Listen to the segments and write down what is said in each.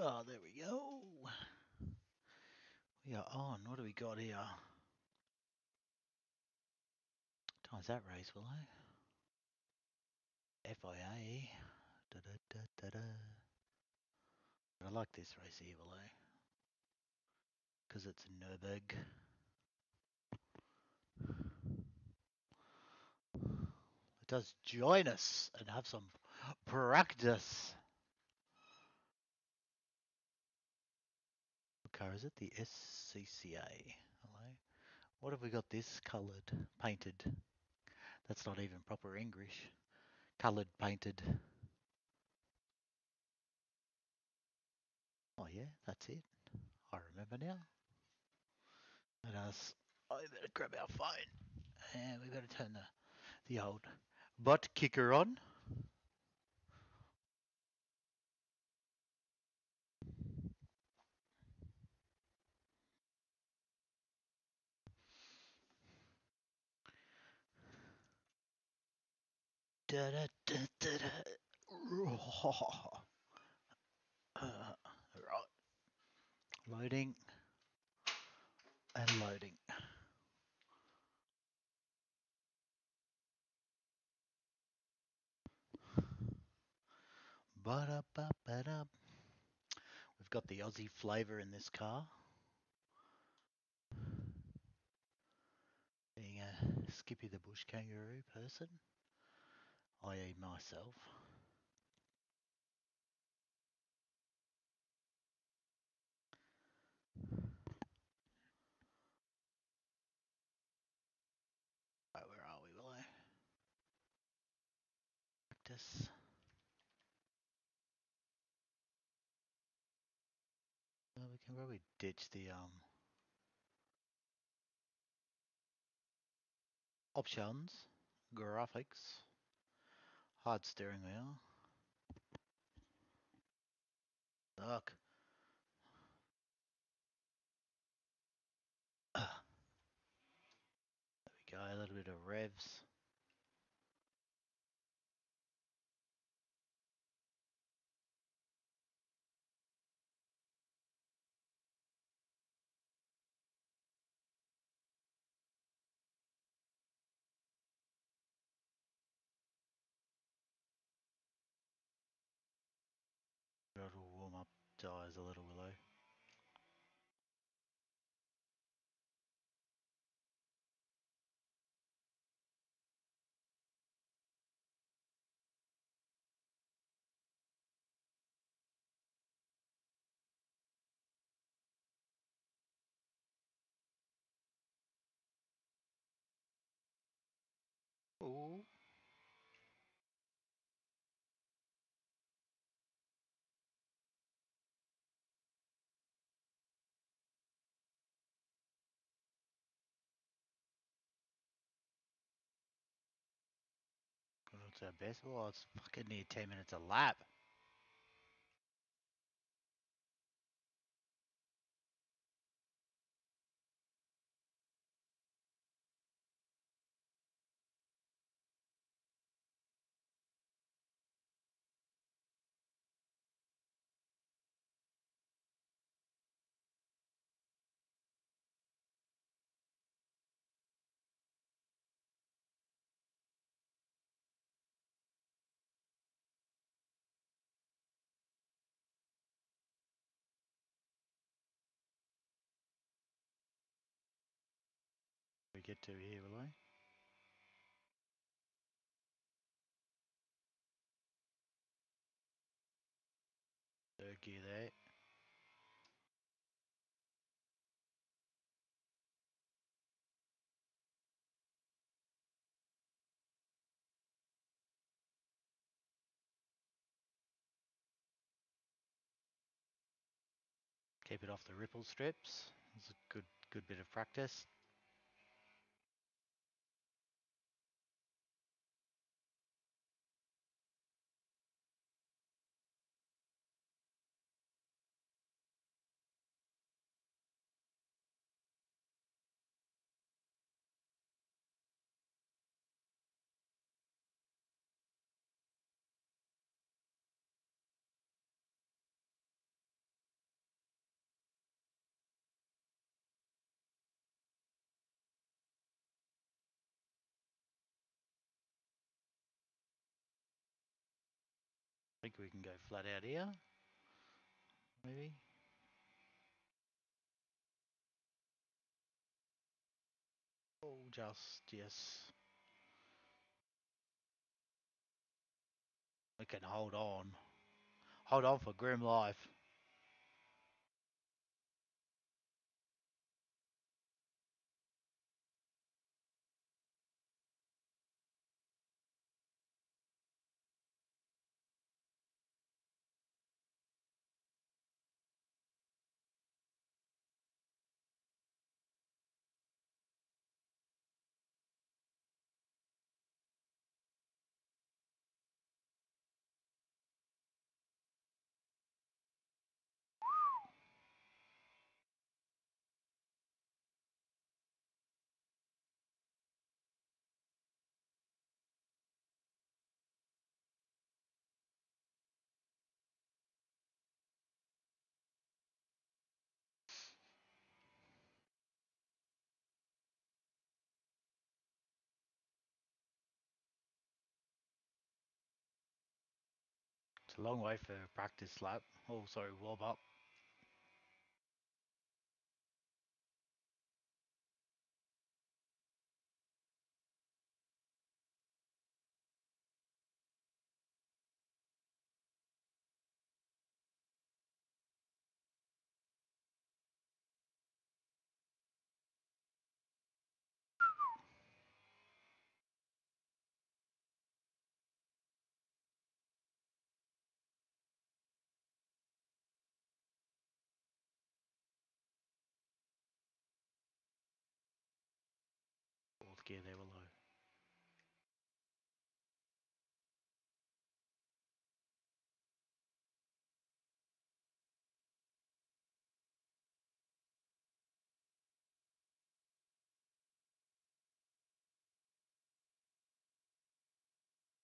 Oh, there we go. We are on. What do we got here? Times that race, will I? FIA. Da, da, da, da, da. But I like this race here, will I? Because it's Nürburgring. Let us join us and have some practice. What car is it? The SCCA. Hello. What have we got this coloured, painted? That's not even proper English. Coloured, painted. Oh yeah, that's it. I remember now. Let us better grab our phone. And we better turn the old butt kicker on. Da, da, da, da, da. Right. Loading and loading. Ba-da-ba-ba-da. We've got the Aussie flavour in this car. Being a Skippy the Bush kangaroo person. I.e. myself. Right, where are we, Willow? Practice. Well, we can probably ditch the options, graphics. Hard steering wheel. Look. There we go, a little bit of revs. Dies a little, Willow. Oh. Our best. Well, it's fucking near 10 minutes a lap. Get to here, will I? Third gear there. Keep it off the ripple strips. It's a good bit of practice. think we can go flat out here. Maybe. Oh, just, yes. We can hold on. Hold on for grim life. It's a long way for a practice lap. Oh, sorry, warm up. Gear there below.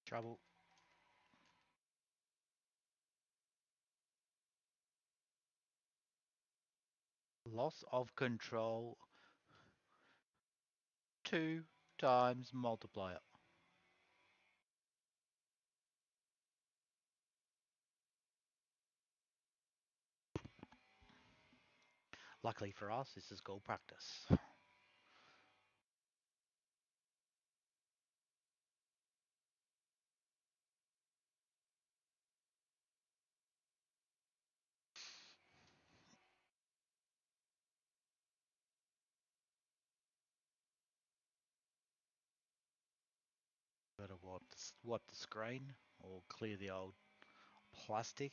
Trouble. Loss of control. 2 times multiplier. Luckily for us, this is gold practice. Better wipe the screen or clear the old plastic.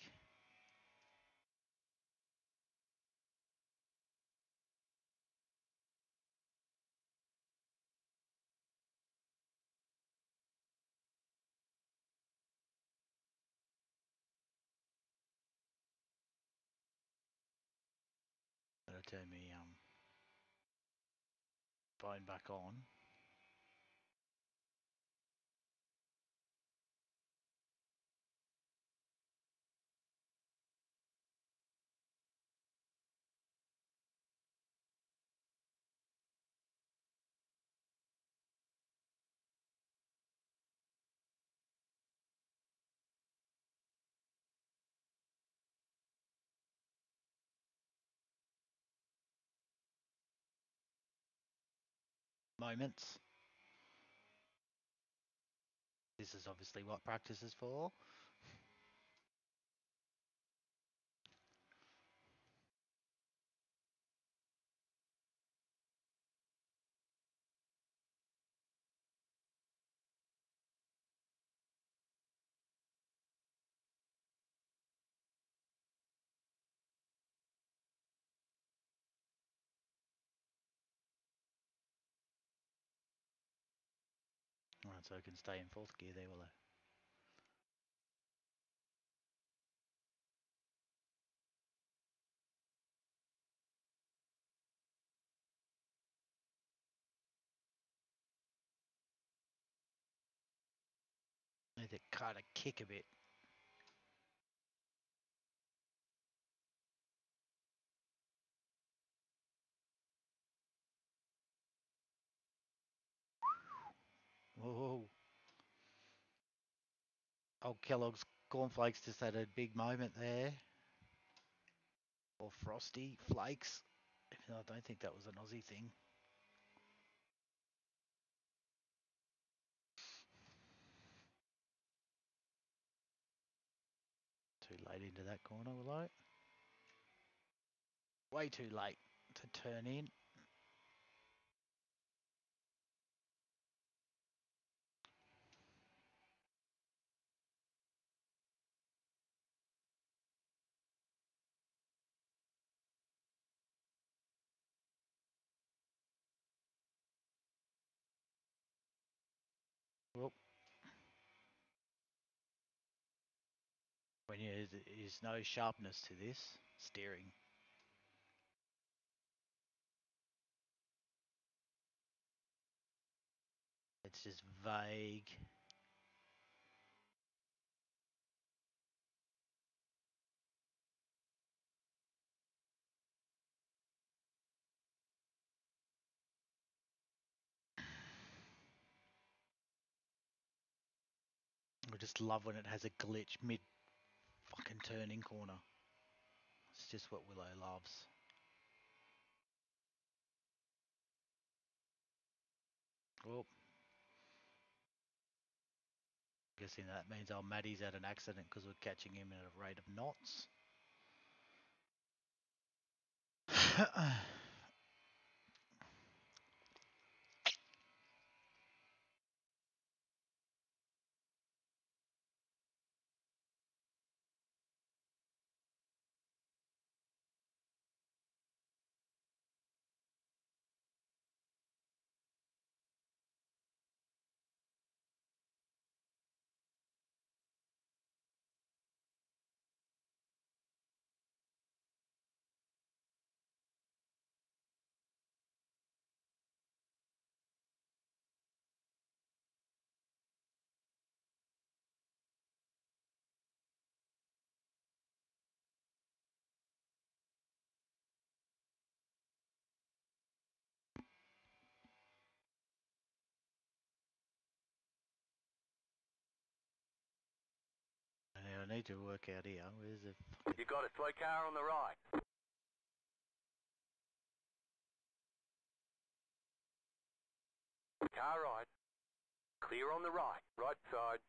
Better turn me phone back on. Moments. This is obviously what practice is for. Alright, so I can stay in 4th gear there, will I? I need to kind of kick a bit. Whoa. Oh, Kellogg's Corn Flakes just had a big moment there. Or Frosty Flakes. Even though I don't think that was an Aussie thing. Too late into that corner, will I? Way too late to turn in. Well, when there's no sharpness to this steering. It's just vague. I just love when it has a glitch mid fucking turning corner. It's just what Willow loves. Well, I'm guessing that means our Matty's had an accident because we're catching him at a rate of knots. I need to work out here. Where's the fucking... You got a slow car on the right. Car right. Clear on the right. Right side.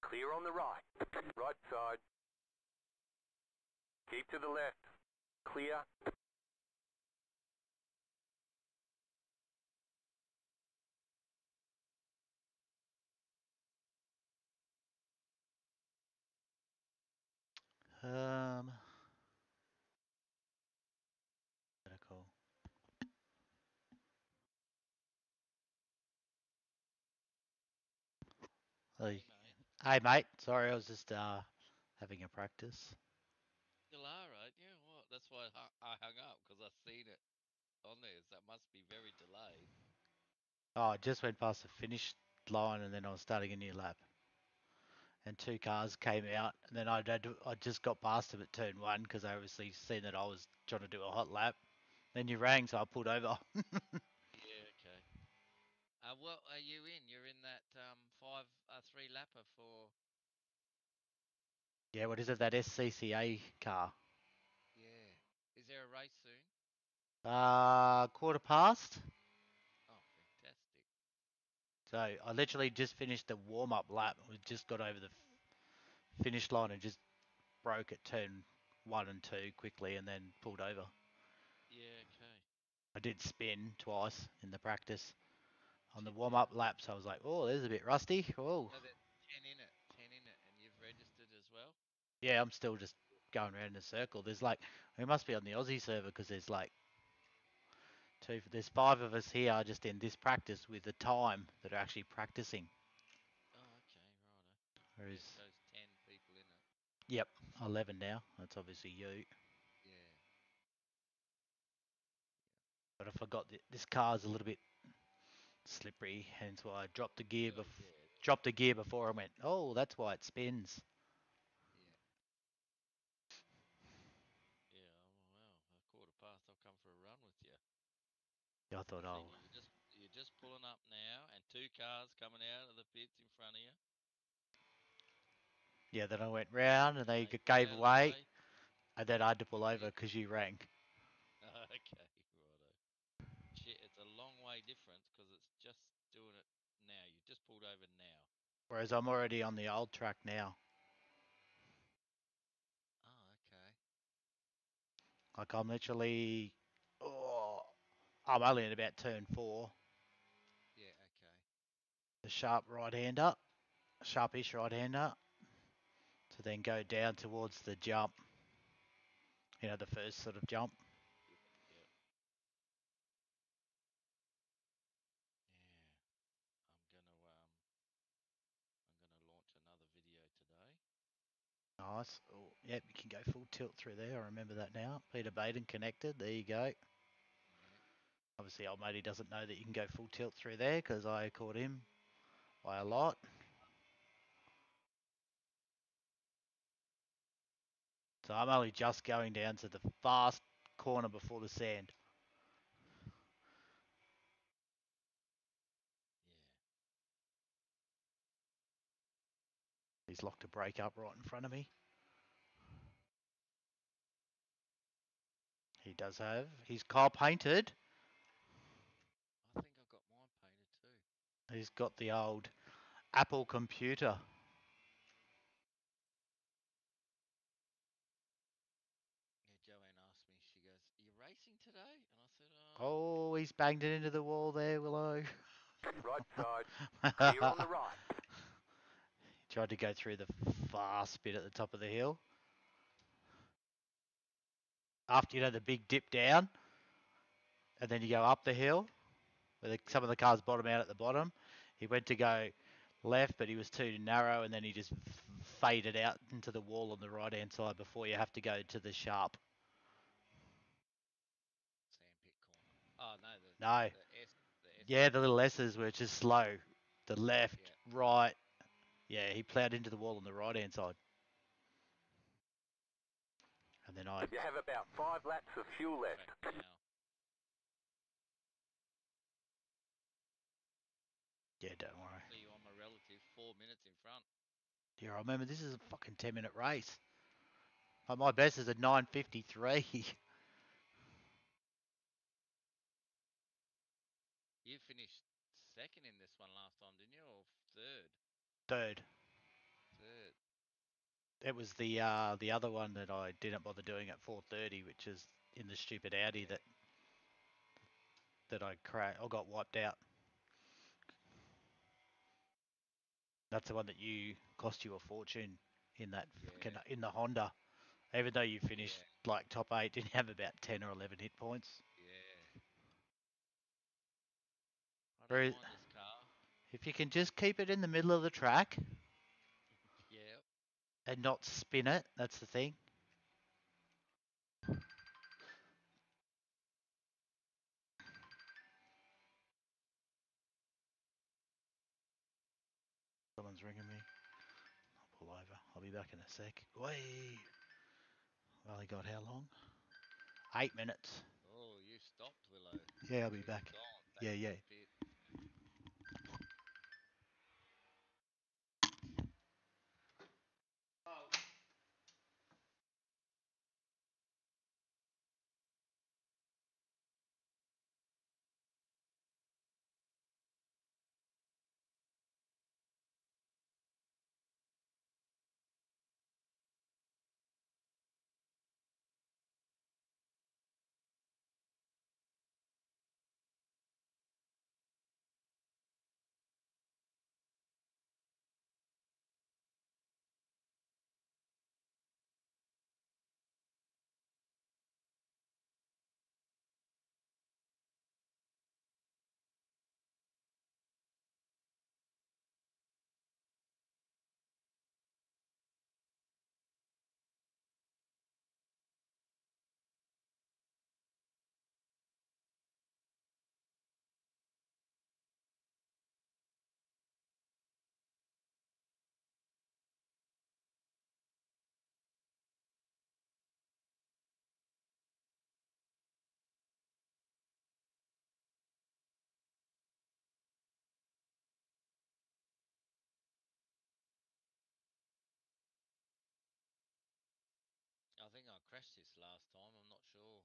Clear on the right. Right side. Keep to the left. Clear. Medical. Hey. Hey mate, sorry I was just having a practice. Still are right, yeah. What? That's why I hung up because I've seen it on there. So that must be very delayed. Oh, I just went past the finish line and then I was starting a new lap. And two cars came out, and then I just got past them at turn one because I obviously seen that I was trying to do a hot lap. Then you rang, so I pulled over. Yeah, okay. What are you in? You're in that 5-3 lapper for. Yeah, what is it? That SCCA car. Yeah. Is there a race soon? 1/4 past. So I literally just finished the warm-up lap. We just got over the finish line and just broke at turn 1 and 2 quickly and then pulled over. Yeah, okay. I did spin twice in the practice. On the warm-up laps, I was like, oh, there's a bit rusty. Oh. No, 10 in it, and you've registered as well? Yeah, I'm still just going around in a circle. There's like, it must be on the Aussie server because there's like, there's 5 of us here just in this practice with the time that are actually practicing. Oh, okay, right. There's 10 people in it. Yep, 11 now. That's obviously you. Yeah. But I forgot that this car's a little bit slippery, hence why I dropped the gear, before I went, oh, that's why it spins. Yeah. Yeah, oh, wow. 1/4 past, I'll come for a run with you. I thought, oh. You're just pulling up now, and 2 cars coming out of the pits in front of you. Yeah, then I went round and they gave way, and then I had to pull over because you rang. Okay, righto. Shit, it's a long way difference because it's just doing it now. You just pulled over now. Whereas I'm already on the old track now. Oh, okay. Like I'm literally, I'm only in about turn 4. Yeah, okay. The sharp right-hander, sharpish right-hander, to then go down towards the jump. You know, the first sort of jump. Nice. Oh, yep, you can go full tilt through there. I remember that now. Peter Baden connected. There you go. Yeah. Obviously, old matey doesn't know that you can go full tilt through there because I caught him by a lot. So I'm only just going down to the fast corner before the sand. He's locked a brake up right in front of me. He does have his car painted. I think I've got mine painted too. He's got the old Apple computer. Yeah, Joanne asked me, she goes, "Are you racing today?" And I said, "Oh." Oh, he's banged it into the wall there, Willow. Right side. Clear on the right. Tried to go through the fast bit at the top of the hill. After, you know, the big dip down, and then you go up the hill, where some of the cars bottom out at the bottom. He went to go left, but he was too narrow, and then he just faded out into the wall on the right-hand side before you have to go to the sharp. Sandpit corner. Oh, no. The little S's were just slow. The left, right. Yeah, he ploughed into the wall on the right-hand side. And then I... You have about 5 laps of fuel left. Yeah, don't worry. You're on my relative 4 minutes in front. Yeah, I remember this is a fucking 10-minute race. My best is a 9:53. You finished second in this one last time, didn't you? Or third? Third. That was the other one that I didn't bother doing at 4:30, which is in the stupid Audi that I crashed. I got wiped out. That's the one that cost you a fortune in that in the Honda, even though you finished like top 8, didn't have about 10 or 11 hit points. Yeah. I don't mind this car. If you can just keep it in the middle of the track and not spin it, that's the thing. Someone's ringing me. I'll pull over. I'll be back in a sec. Wait. Well, he got how long? 8 minutes. Oh, you stopped, Willow. Yeah, I'll be back. Yeah. crashed this last time, I'm not sure.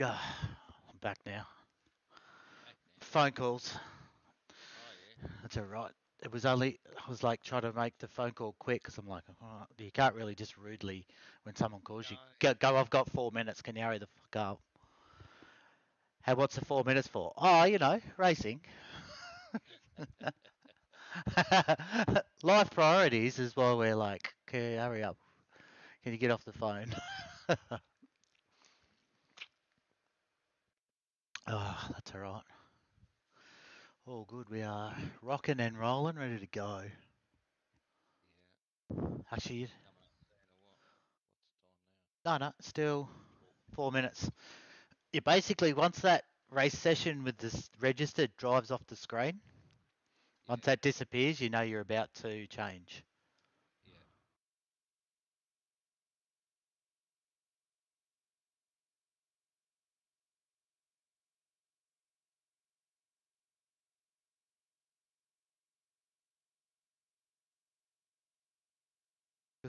I'm back now. Phone calls. Oh, yeah. That's all right. It was only, I was like trying to make the phone call quick because I'm like, oh, you can't really just rudely, when someone calls you, go, I've got 4 minutes, can you hurry the fuck up? Hey, what's the 4 minutes for? Oh, you know, racing. Life priorities is why we're like, okay, hurry up. Can you get off the phone? Oh, that's all right. All good. We are rocking and rolling, ready to go. Yeah. Actually, coming up soon or what? What's the time now? No, still 4 minutes. Yeah, basically, once that race session with this registered drives off the screen, yeah, once that disappears, you know you're about to change.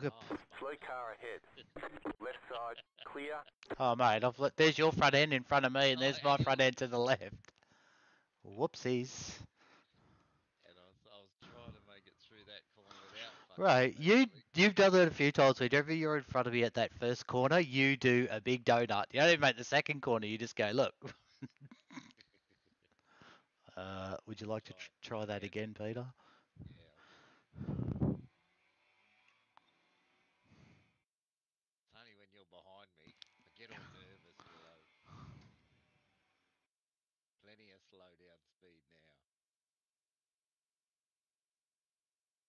Slow car ahead. Left side clear. Oh mate, there's your front end in front of me, and there's my front end to the left. Whoopsies. And I was trying to make it through that corner without. Right, you've done that a few times. Whenever you're in front of me at that first corner, you do a big donut. You don't even make the second corner. You just go, look. Would you like to try that again, Peter? Yeah. When you're behind me, I get all nervous. Below. Plenty of slow down speed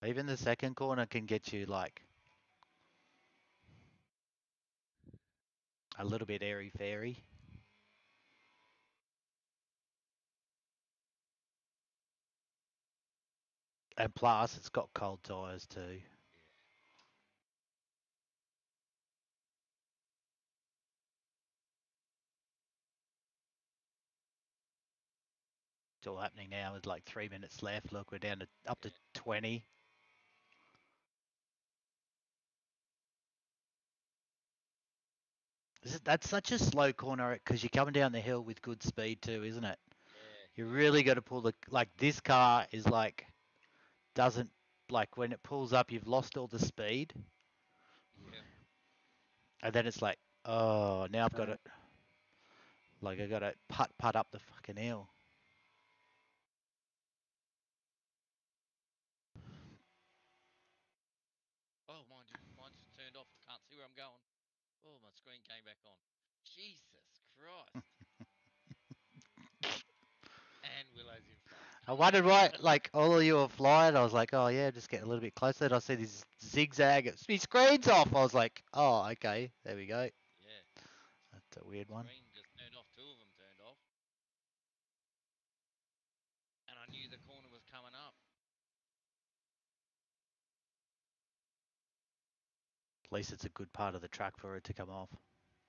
now. Even the second corner can get you like a little bit airy-fairy. And plus, it's got cold tyres too. It's all happening now with like 3 minutes left. Look, we're down to up to 20. That's such a slow corner because you're coming down the hill with good speed too, isn't it? Yeah. You really got to pull the, like this car is like, doesn't, like when it pulls up, you've lost all the speed. Yeah. And then it's like, oh, now I've got it. Like I got to putt up the fucking hill. Oh, mine's turned off. I can't see where I'm going. Oh, my screen came back on. Jesus Christ. And Willow's in front. I wondered why, like, all of you were flying. I was like, oh, yeah, just get a little bit closer. And I see this zigzag. My screen's off. I was like, oh, okay. There we go. Yeah. That's a weird one. Green just turned off. Two of them turned off. And I knew the corner was coming up. At least it's a good part of the track for it to come off.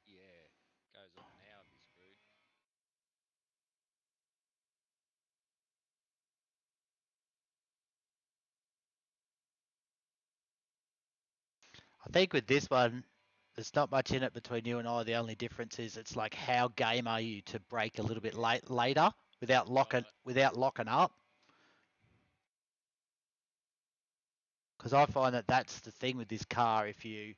Yeah. It goes off now. It'd be screwed. I think with this one, there's not much in it between you and I. The only difference is it's like how game are you to break a little bit later without locking up. Because I find that that's the thing with this car. If you,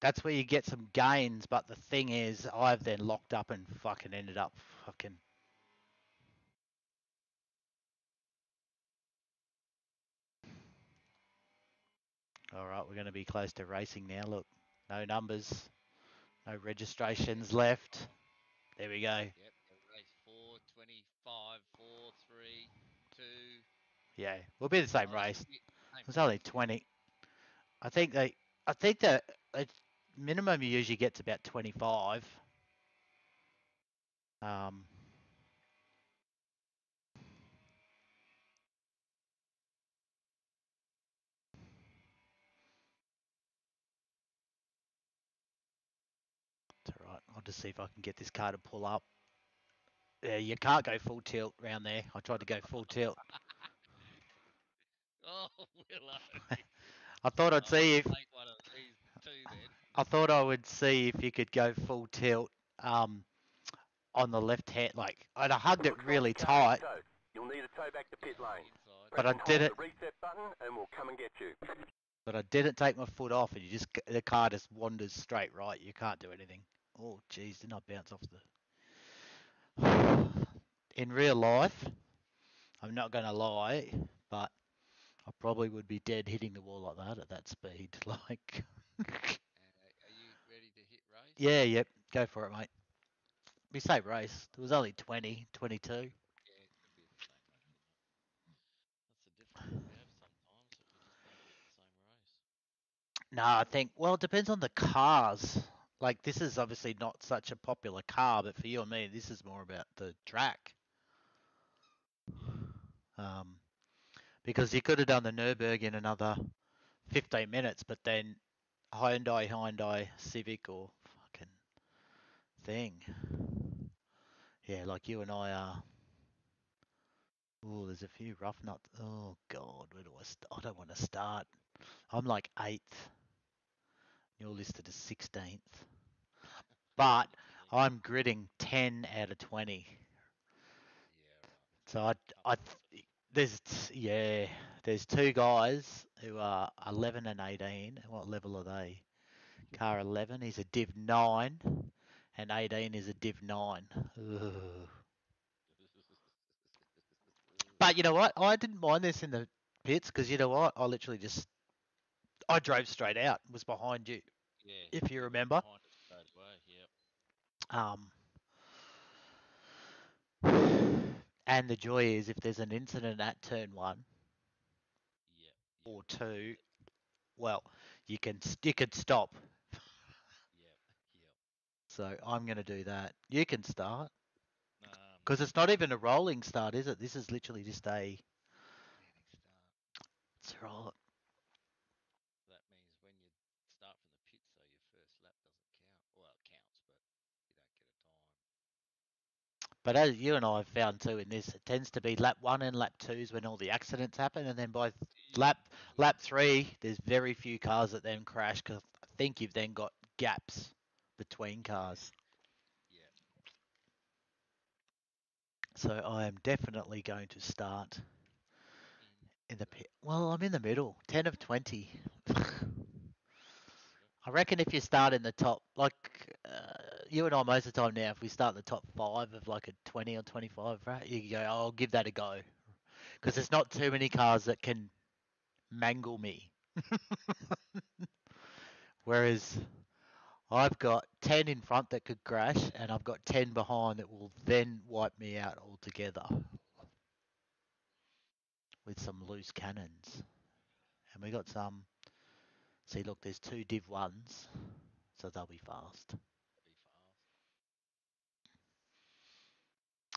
that's where you get some gains. But the thing is, I've then locked up and fucking ended up fucking. All right, we're going to be close to racing now. Look, no numbers, no registrations left. There we go. Yep, race 4:25, 4:32. Yeah, we'll be the same race. It's only 20. I think the minimum you usually get is about 25. It's all right. I'll just see if I can get this car to pull up. Yeah, you can't go full tilt round there. I tried to go full tilt. Oh, Willow. I thought I'd see if. One of these two, then. I thought I would see if you could go full tilt on the left hand. Like, I hugged it really tight. You'll need a tow back to pit lane. But I did it. Reset button, and we'll come and get you. But I didn't take my foot off, and you just the car just wanders straight right. You can't do anything. Oh, jeez, didn't I bounce off the? In real life, I'm not going to lie, but I probably would be dead hitting the wall like that at that speed. Like, are you ready to hit race? Yeah, yep. Go for it, mate. We say race. There was only 20, 22. Yeah, it could be the same race. That's the difference we have sometimes. It could just be the same race. No, I think, well, it depends on the cars. Like, this is obviously not such a popular car, but for you and me, this is more about the track. Because you could have done the Nürburgring in another 15 minutes, but then Hyundai Civic or fucking thing. Yeah, like you and I are. Oh, there's a few rough nuts. Oh, God, where do I start? I don't want to start. I'm like 8th. You're listed as 16th. But I'm gridding 10 out of 20. Yeah. So There's two guys who are 11 and 18. What level are they? Car 11 is a Div 9, and 18 is a Div 9. Ugh. But you know what? I didn't mind this in the pits because you know what? I literally just drove straight out. Was behind you, yeah. If you remember. Behind it straight away, yep. And the joy is if there's an incident at turn 1 or 2, well, you can stop. So I'm going to do that. You can start. Because it's not even a rolling start, is it? This is literally just a start. It's a roll. That means when you start from the pit, so your first lap doesn't count. Well, it counts, but you don't get a time. But as you and I have found too in this, it tends to be lap 1 and lap 2 is when all the accidents happen. And then by lap 3, there's very few cars that then crash because I think you've then got gaps between cars. Yeah. So I am definitely going to start. In the pit. Well, I'm in the middle. 10 of 20. I reckon if you start in the top, like, you and I most of the time now, if we start in the top 5 of like a 20 or 25, right, you go, oh, I'll give that a go. Because there's not too many cars that can mangle me. Whereas I've got 10 in front that could crash, and I've got 10 behind that will then wipe me out altogether with some loose cannons. And we got some... See, look, there's two Div 1s, so they'll be fast.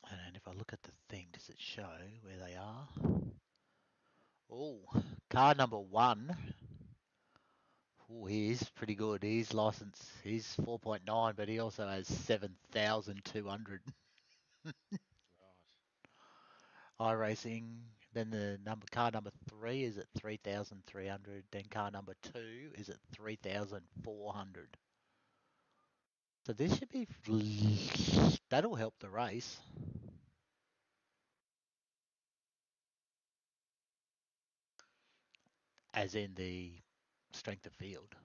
And if I look at the thing, does it show where they are? Oh, car number 1. Oh, he is pretty good. He's licensed. He's 4.9, but he also has 7,200. Right. iRacing. Then the number car number 3 is at 3,300. Then car number 2 is at 3,400. So this should be... That'll help the race. As in the strength of field.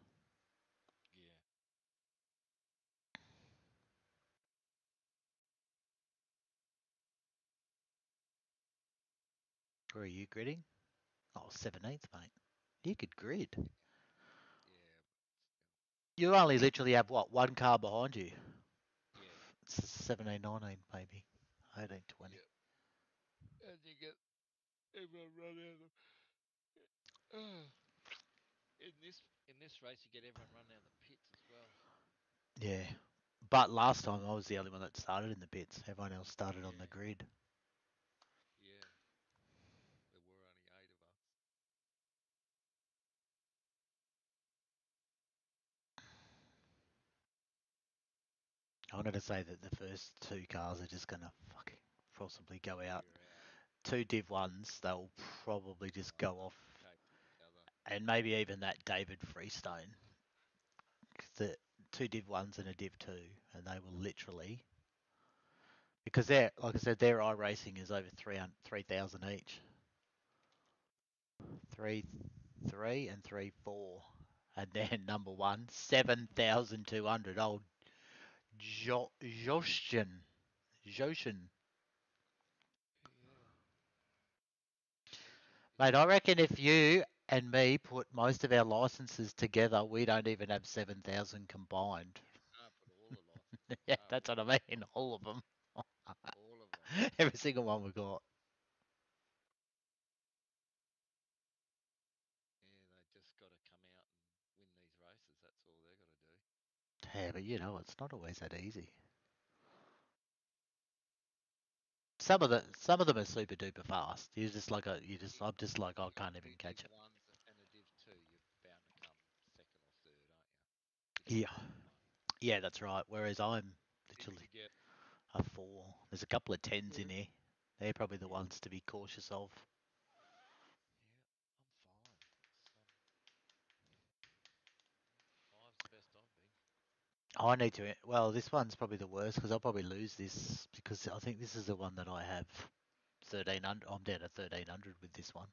Yeah. Where are you gridding? Oh, 17th, mate. You could grid. You only literally have, what, one car behind you? Yeah. It's 17, 19, maybe. 18, 20. Yeah. And you get everyone running out of the... In this race, you get everyone running out of the pits as well. Yeah. But last time, I was the only one that started in the pits. Everyone else started on the grid. Yeah. There were only 8 of us. I wanted to say that the first 2 cars are just going to fucking possibly go out. 2 Div 1s, they'll probably just go off. And maybe even that David Freestone. The 2 Div 1s and a Div 2. And they will literally... Because, they're, like I said, their iRacing is over 3,000 each. 3,3 and 3,4. And then number 1, 7,200. Old Joshin. Yeah. Mate, I reckon if you and me put most of our licenses together, we don't even have 7,000 combined. All of yeah, that's what I mean. All of them. All of them. Every single one we got. Yeah, they just got to come out and win these races. That's all they've got to do. Yeah, but you know, it's not always that easy. Some of them are super duper fast. You're just like I'm just like I can't even catch it. And a Div 2, you're bound to come second or third, aren't you? Yeah, yeah, that's right. Whereas I'm literally a 4. There's a couple of 10s in here. They're probably the ones to be cautious of. Yeah, I'm 5. 5's the best I've been. I need to, well, this one's probably the worst because I'll probably lose this because I think this is the one that I have 1300. I'm down to 1300 with this one.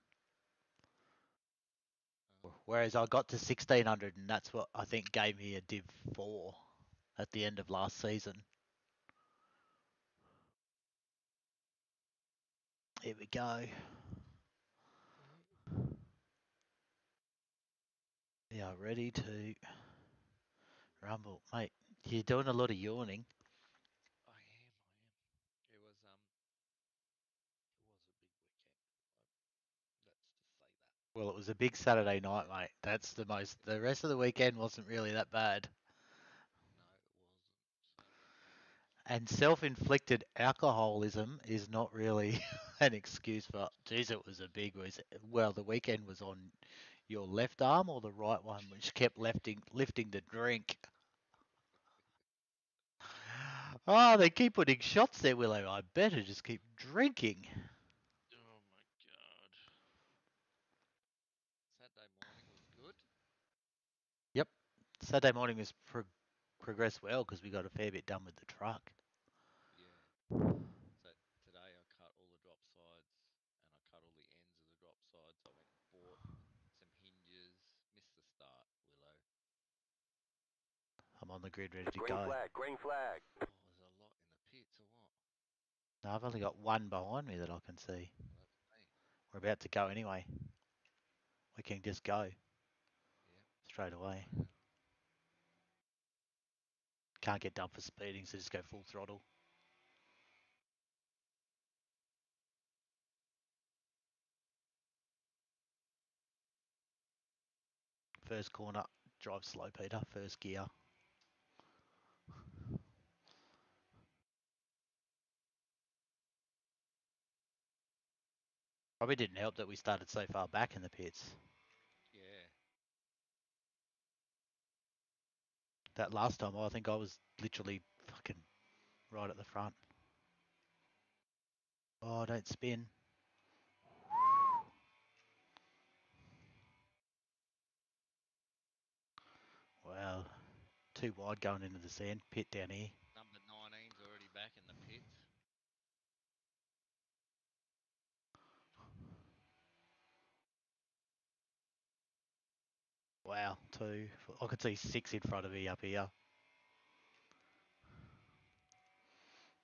Whereas I got to 1600 and that's what I think gave me a Div 4 at the end of last season. Here we go. Yeah, ready to... Rumble, mate, you're doing a lot of yawning. I am. It was a big weekend. Let's just say that. Well, it was a big Saturday night, mate. That's the most. The rest of the weekend wasn't really that bad. No, it wasn't. And self-inflicted alcoholism is not really an excuse for. Geez, it was a big weekend. Well, the weekend was on. Your left arm or the right one, which kept lifting the drink. Oh, they keep putting shots there, Willow. I better just keep drinking. Oh, my God. Saturday morning was good? Yep. Saturday morning was progressed well because we got a fair bit done with the truck. Yeah. So today I cut all the drop sides and I cut all the ends of the drop sides. I'm on the grid, ready to go. Green flag. Oh, there's a lot in the pits, or what? No, I've only got one behind me that I can see. We're about to go anyway. We can just go straight away. Can't get done for speeding, so just go full throttle. First corner, drive slow, Peter. First gear. Probably didn't help that we started so far back in the pits. Yeah. That last time, I think I was literally fucking right at the front. Oh, don't spin. Wow, too wide going into the sand pit down here. Number 19's already back in the pit. Wow, two. I could see six in front of me up here.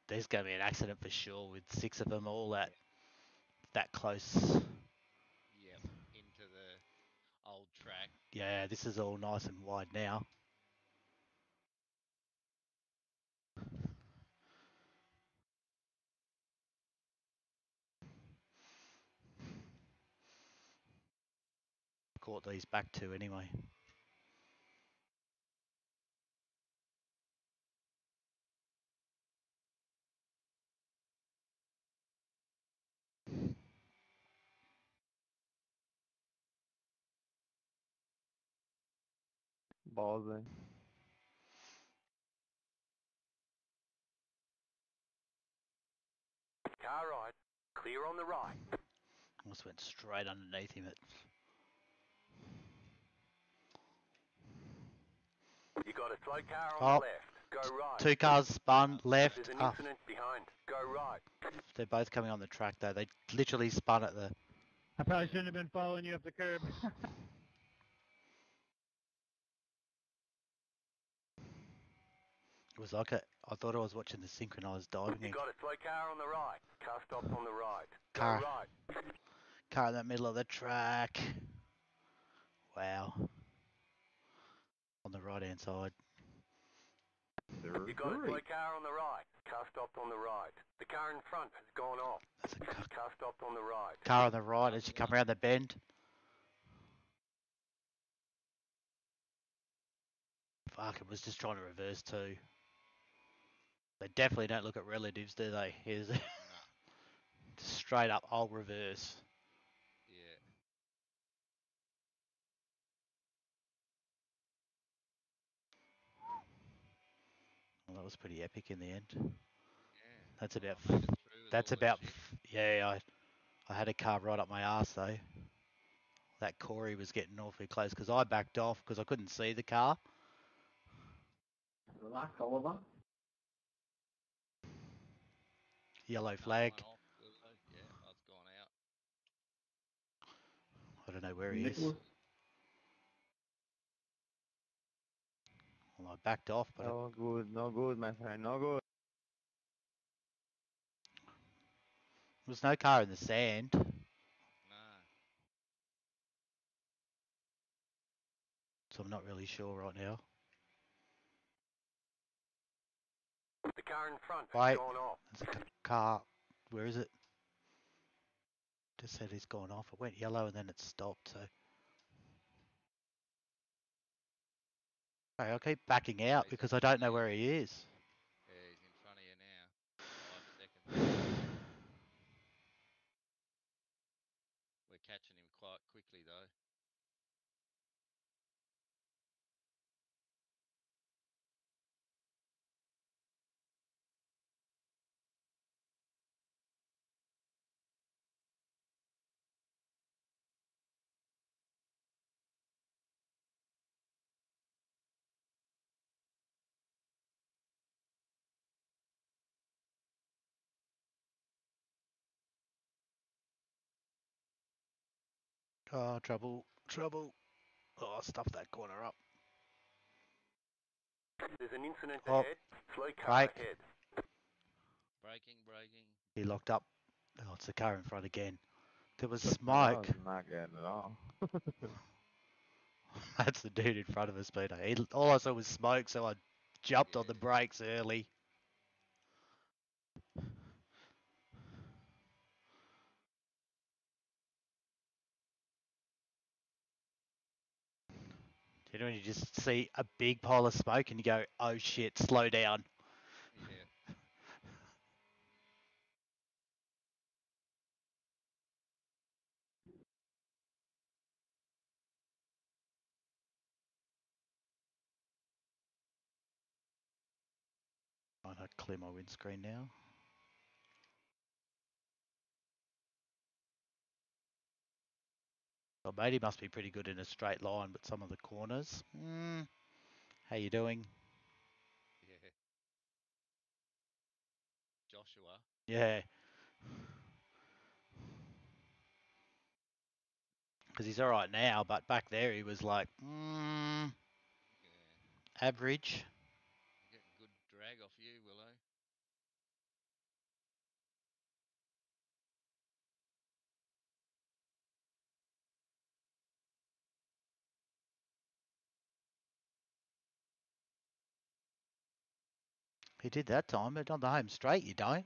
There's going to be an accident for sure with six of them all that close. Yep, into the old track. Yeah, this is all nice and wide now. Caught these back to anyway. Balls in. Car right, clear on the right. Almost went straight underneath him at. You got a slow car on the left. Go right. Two cars spun left. There's an incident behind. Go right. They're both coming on the track though. They literally spun at the. I probably shouldn't have been following you up the curb. It was like I thought I was watching the synchronized diving. You got a slow car on the right. Car stop on the right. Car. Go right. Car in the middle of the track. Wow. On the right hand side. You got a slow car on the right. Car stopped on the right. The car in front has gone off. That's a car stopped on the right. Car on the right as you come around the bend. Fuck, it was just trying to reverse too. They definitely don't look at relatives, do they? Here's just straight up, I'll reverse. That was pretty epic in the end. Yeah, that's about. That's about. Yeah, I had a car right up my ass though. That Corey was getting awfully close because I backed off because I couldn't see the car. Relax, Oliver. Yellow flag. Yeah, that's gone out. I don't know where he is. I backed off, but no good, no good, my friend, no good. There was no car in the sand. No. So I'm not really sure right now. The car in front has gone off. There's a car. Where is it? Just said it's gone off. It went yellow and then it stopped. So. I keep backing out because I don't know where he is. Yeah, he's in front of you now. 5 seconds. We're catching him quite quickly though. Oh, trouble, trouble. Oh, stuff that corner up. There's an incident ahead. Slow car ahead. Braking. He locked up. Oh, it's the car in front again. There was smoke. That was not good at all. That's the dude in front of us, Peter. All I saw was smoke, so I jumped on the brakes early. You know when you just see a big pile of smoke and you go, oh shit, slow down. Yeah. I'll clear my windscreen now. Well, mate, he must be pretty good in a straight line, but some of the corners. How you doing? Yeah. Joshua. Yeah. Because he's all right now, but back there he was like, average. Get a good drag off you, Willow. He did that time, but on the home straight you don't.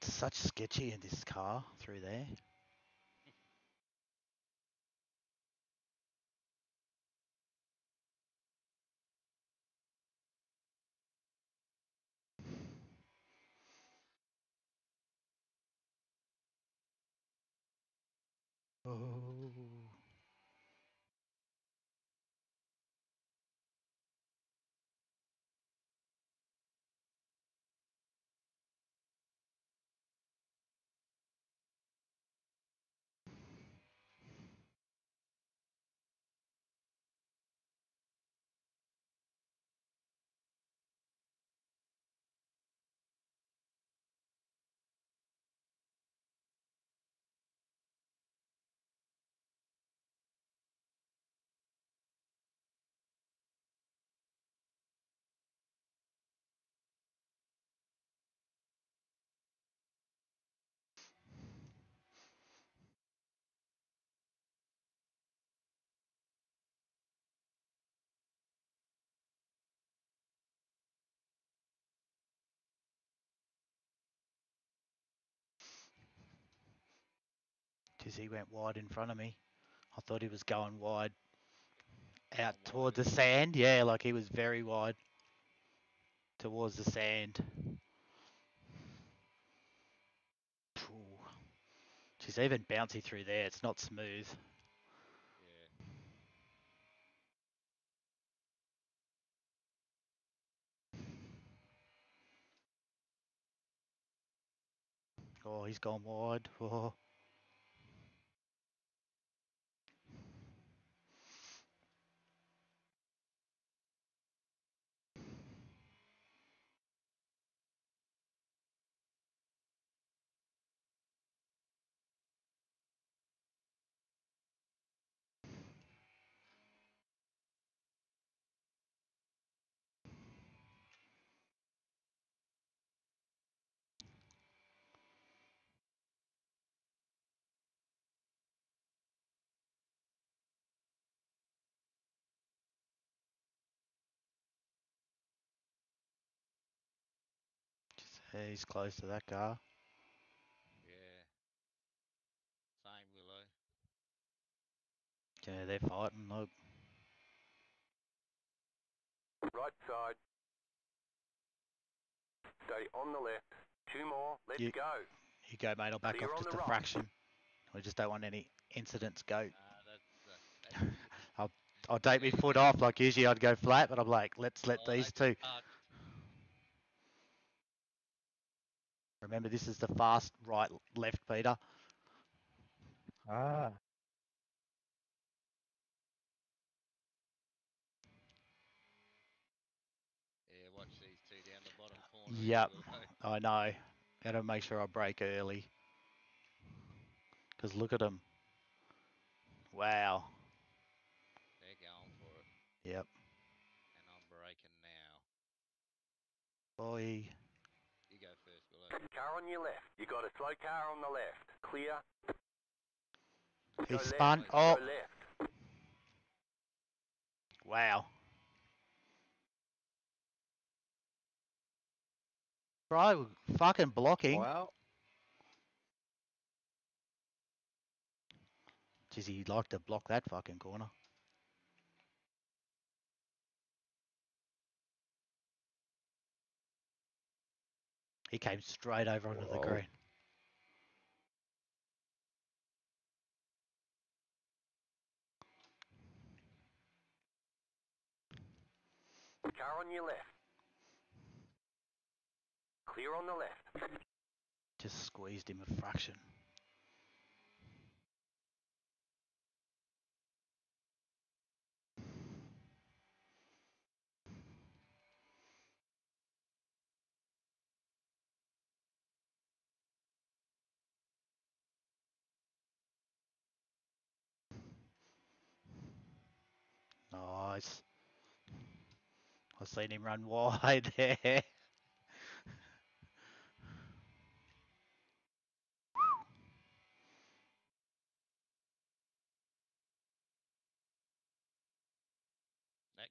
It's such sketchy in this car through there. Oh. He went wide in front of me. I thought he was going wide out toward the sand. Yeah, like he was very wide towards the sand. Ooh. She's even bouncy through there. It's not smooth. Yeah. Oh, he's gone wide. Oh. Yeah, he's close to that car. Yeah. Same Willow. Yeah, they're fighting, look. Right side. Stay on the left. Two more, let's go. You go, mate, I'll back off just a fraction. We just don't want any incidents, go. That's I'll take my foot off, like usually I'd go flat, but I'm like, let's let these two. Remember, this is the fast right left, Peter. Ah. Yeah, watch these two down the bottom corner. Yep, I know. Gotta make sure I brake early. Because look at them. Wow. They're going for it. Yep. And I'm braking now. Boy. You go first, below. Car on your left. You got a slow car on the left. Clear. He go spun. Left. Oh. Left. Wow. Bro, fucking blocking. Wow. Jeez, he'd like to block that fucking corner. He came straight over onto the green. Car on your left. Clear on the left. Just squeezed him a fraction. Nice. I've seen him run wide there. That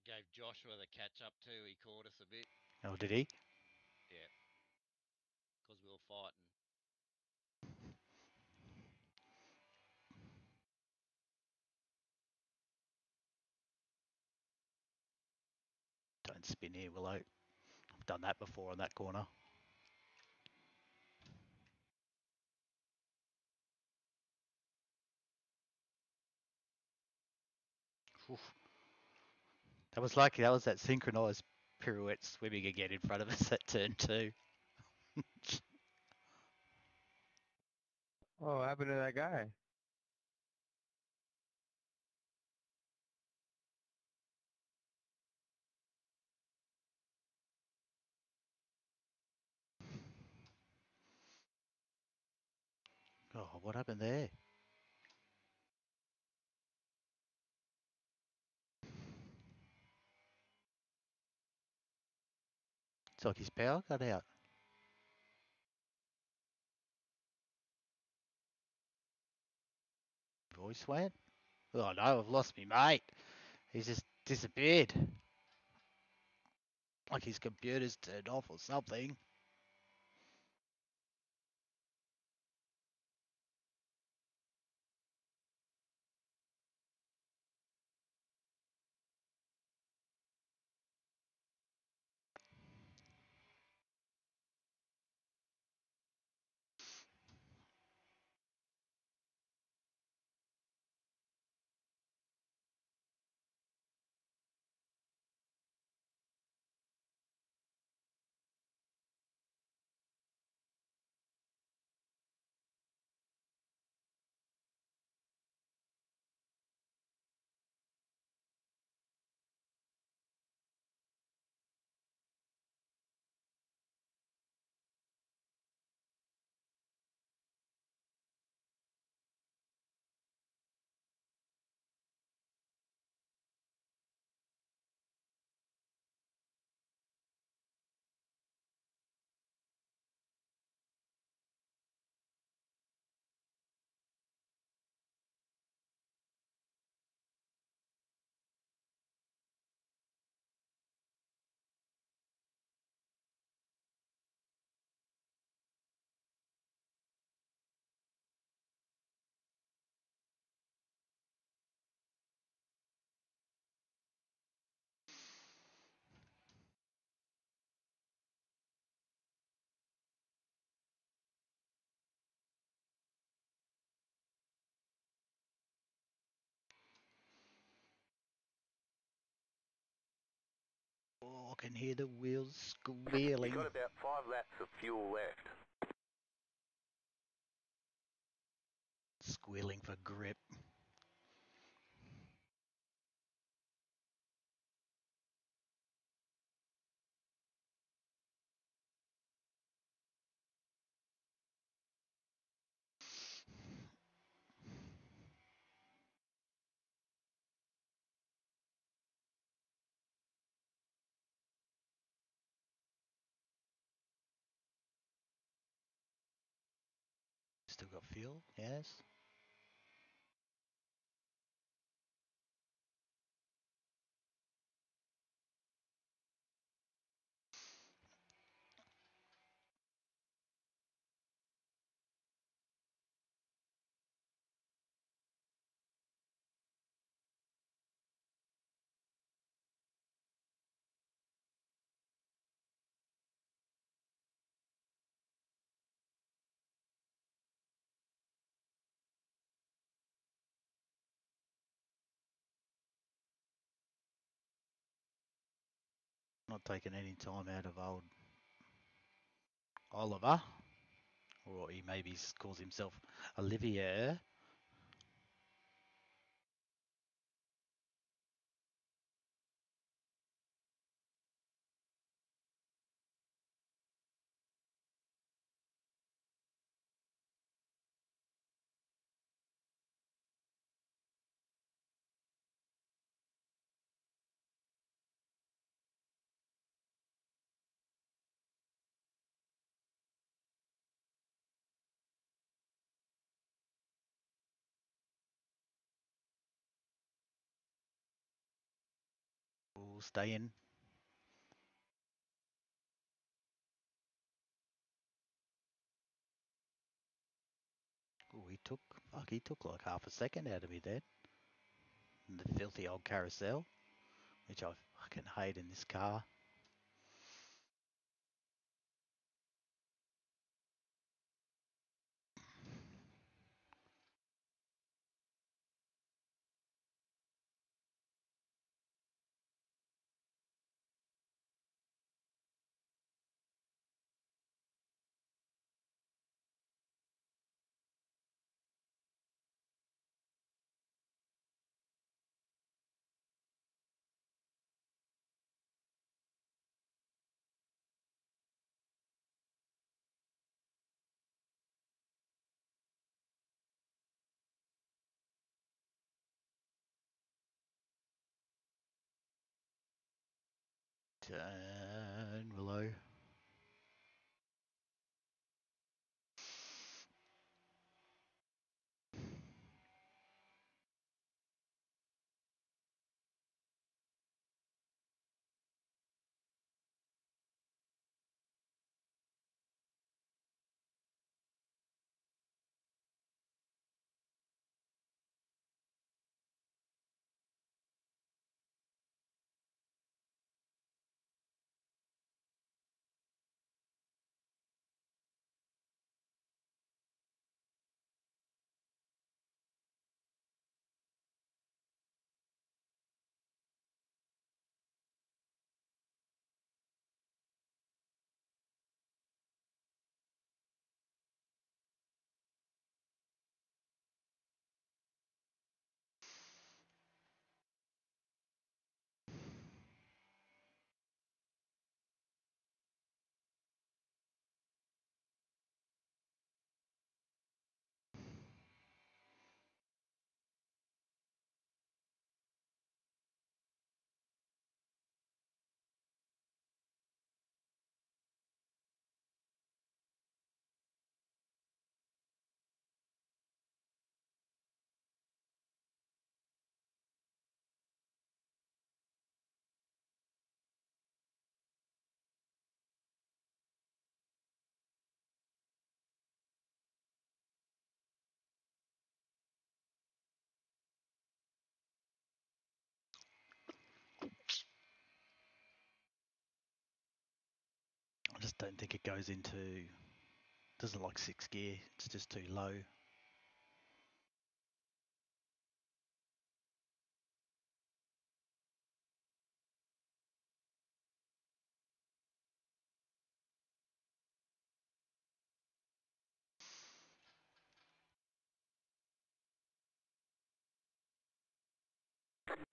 gave Joshua the catch up too. He caught us a bit. Oh, did he? Yeah. Because we were fighting. Spin here, Willow. I've done that before on that corner. Oof. That was lucky. That was that synchronized pirouette swimming again in front of us at turn two. Oh, what happened to that guy? Oh, what happened there? It's like his power got out. Voice went? Oh no, I've lost me mate. He's just disappeared. Like his computer's turned off or something. I can hear the wheels squealing. You've got about 5 laps of fuel left. Squealing for grip. Still got fuel, yes. Not taking any time out of old Oliver, or he maybe calls himself Olivier. Stay in. Oh, he took, fuck, he took like half a second out of me there. And the filthy old carousel, which I fucking hate in this car. Turn below. I just don't think it goes into, doesn't like sixth gear, it's just too low.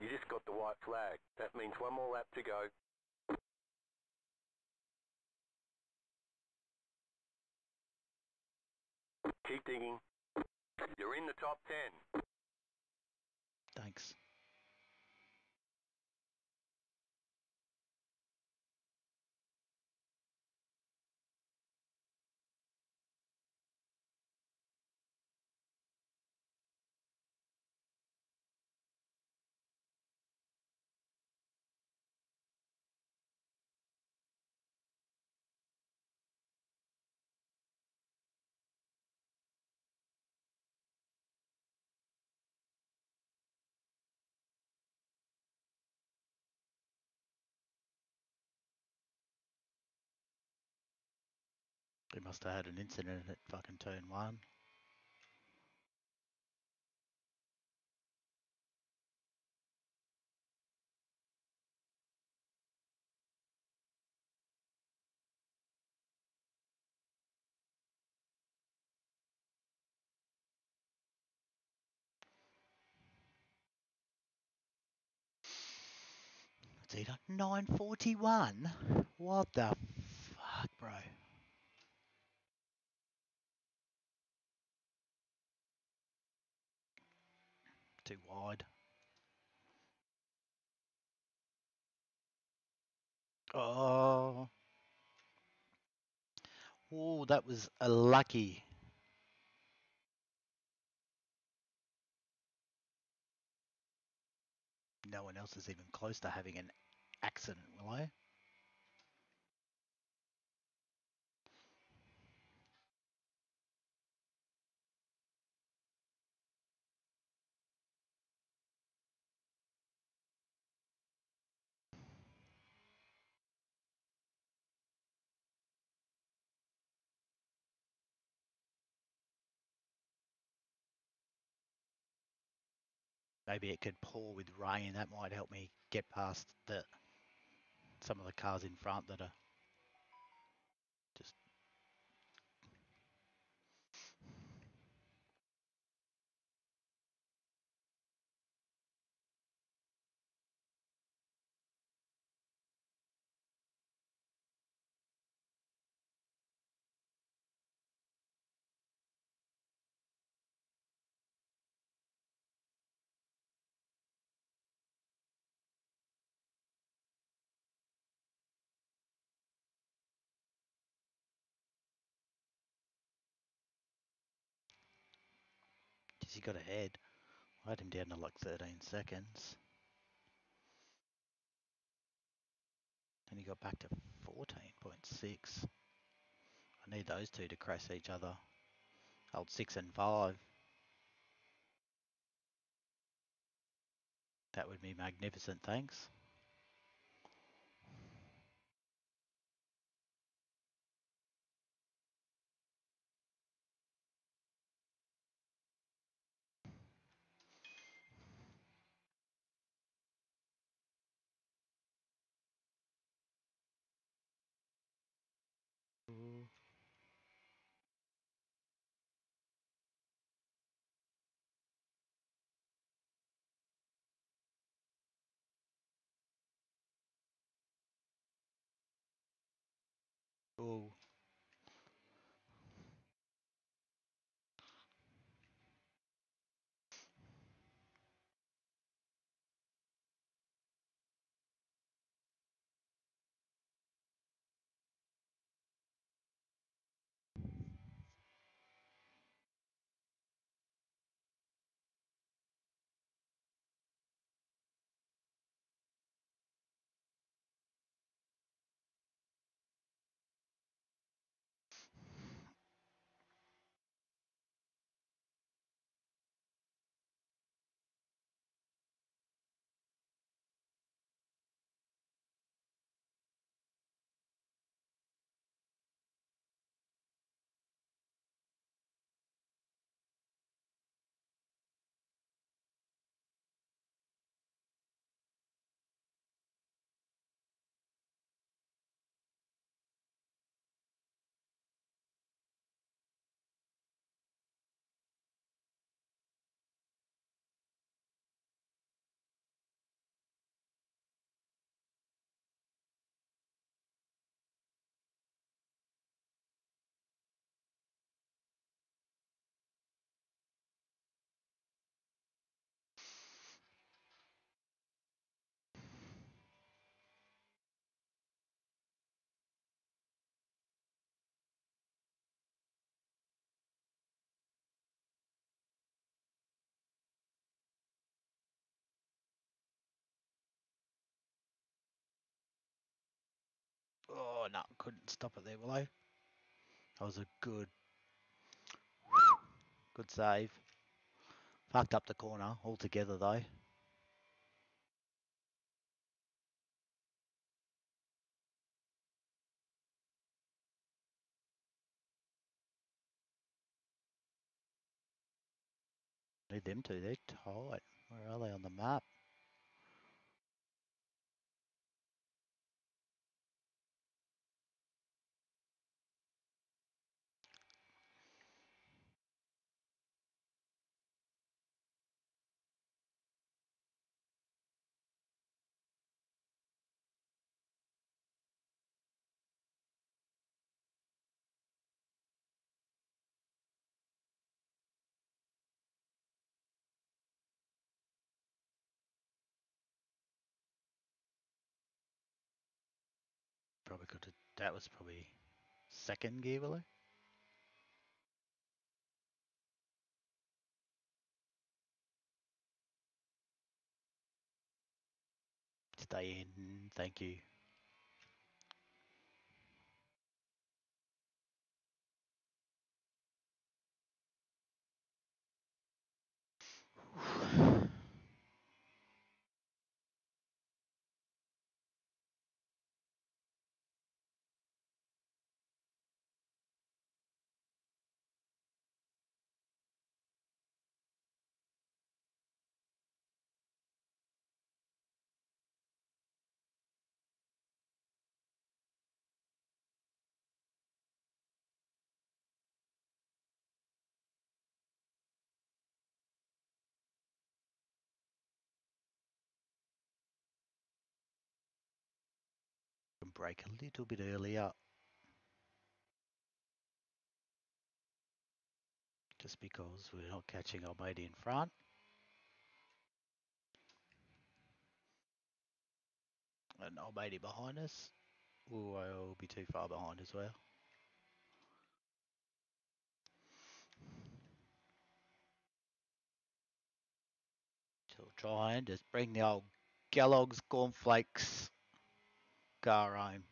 You just got the white flag. That means one more lap to go. Keep digging. You're in the top 10. Thanks. We must have had an incident at fucking turn one. Let's see, like 9:41. What the fuck, bro? Too wide. Oh. Oh, that was a lucky. No one else is even close to having an accident, will I? Maybe it could pour with rain. That might help me get past some of the cars in front that are just... He got ahead. I had him down to like 13 seconds. Then he got back to 14.6. I need those two to crash each other. Old 6 and 5. That would be magnificent, thanks. Oh. Oh no, couldn't stop it there, will I? That was a good save. Fucked up the corner altogether though. Need them two, they're tight. Where are they on the map? Probably could have, that was probably second gear below. Stay in, thank you. Break a little bit earlier, just because we're not catching our mate in front. And our matey behind us will be too far behind as well. So try and just bring the old Kellogg's Corn Flakes car home.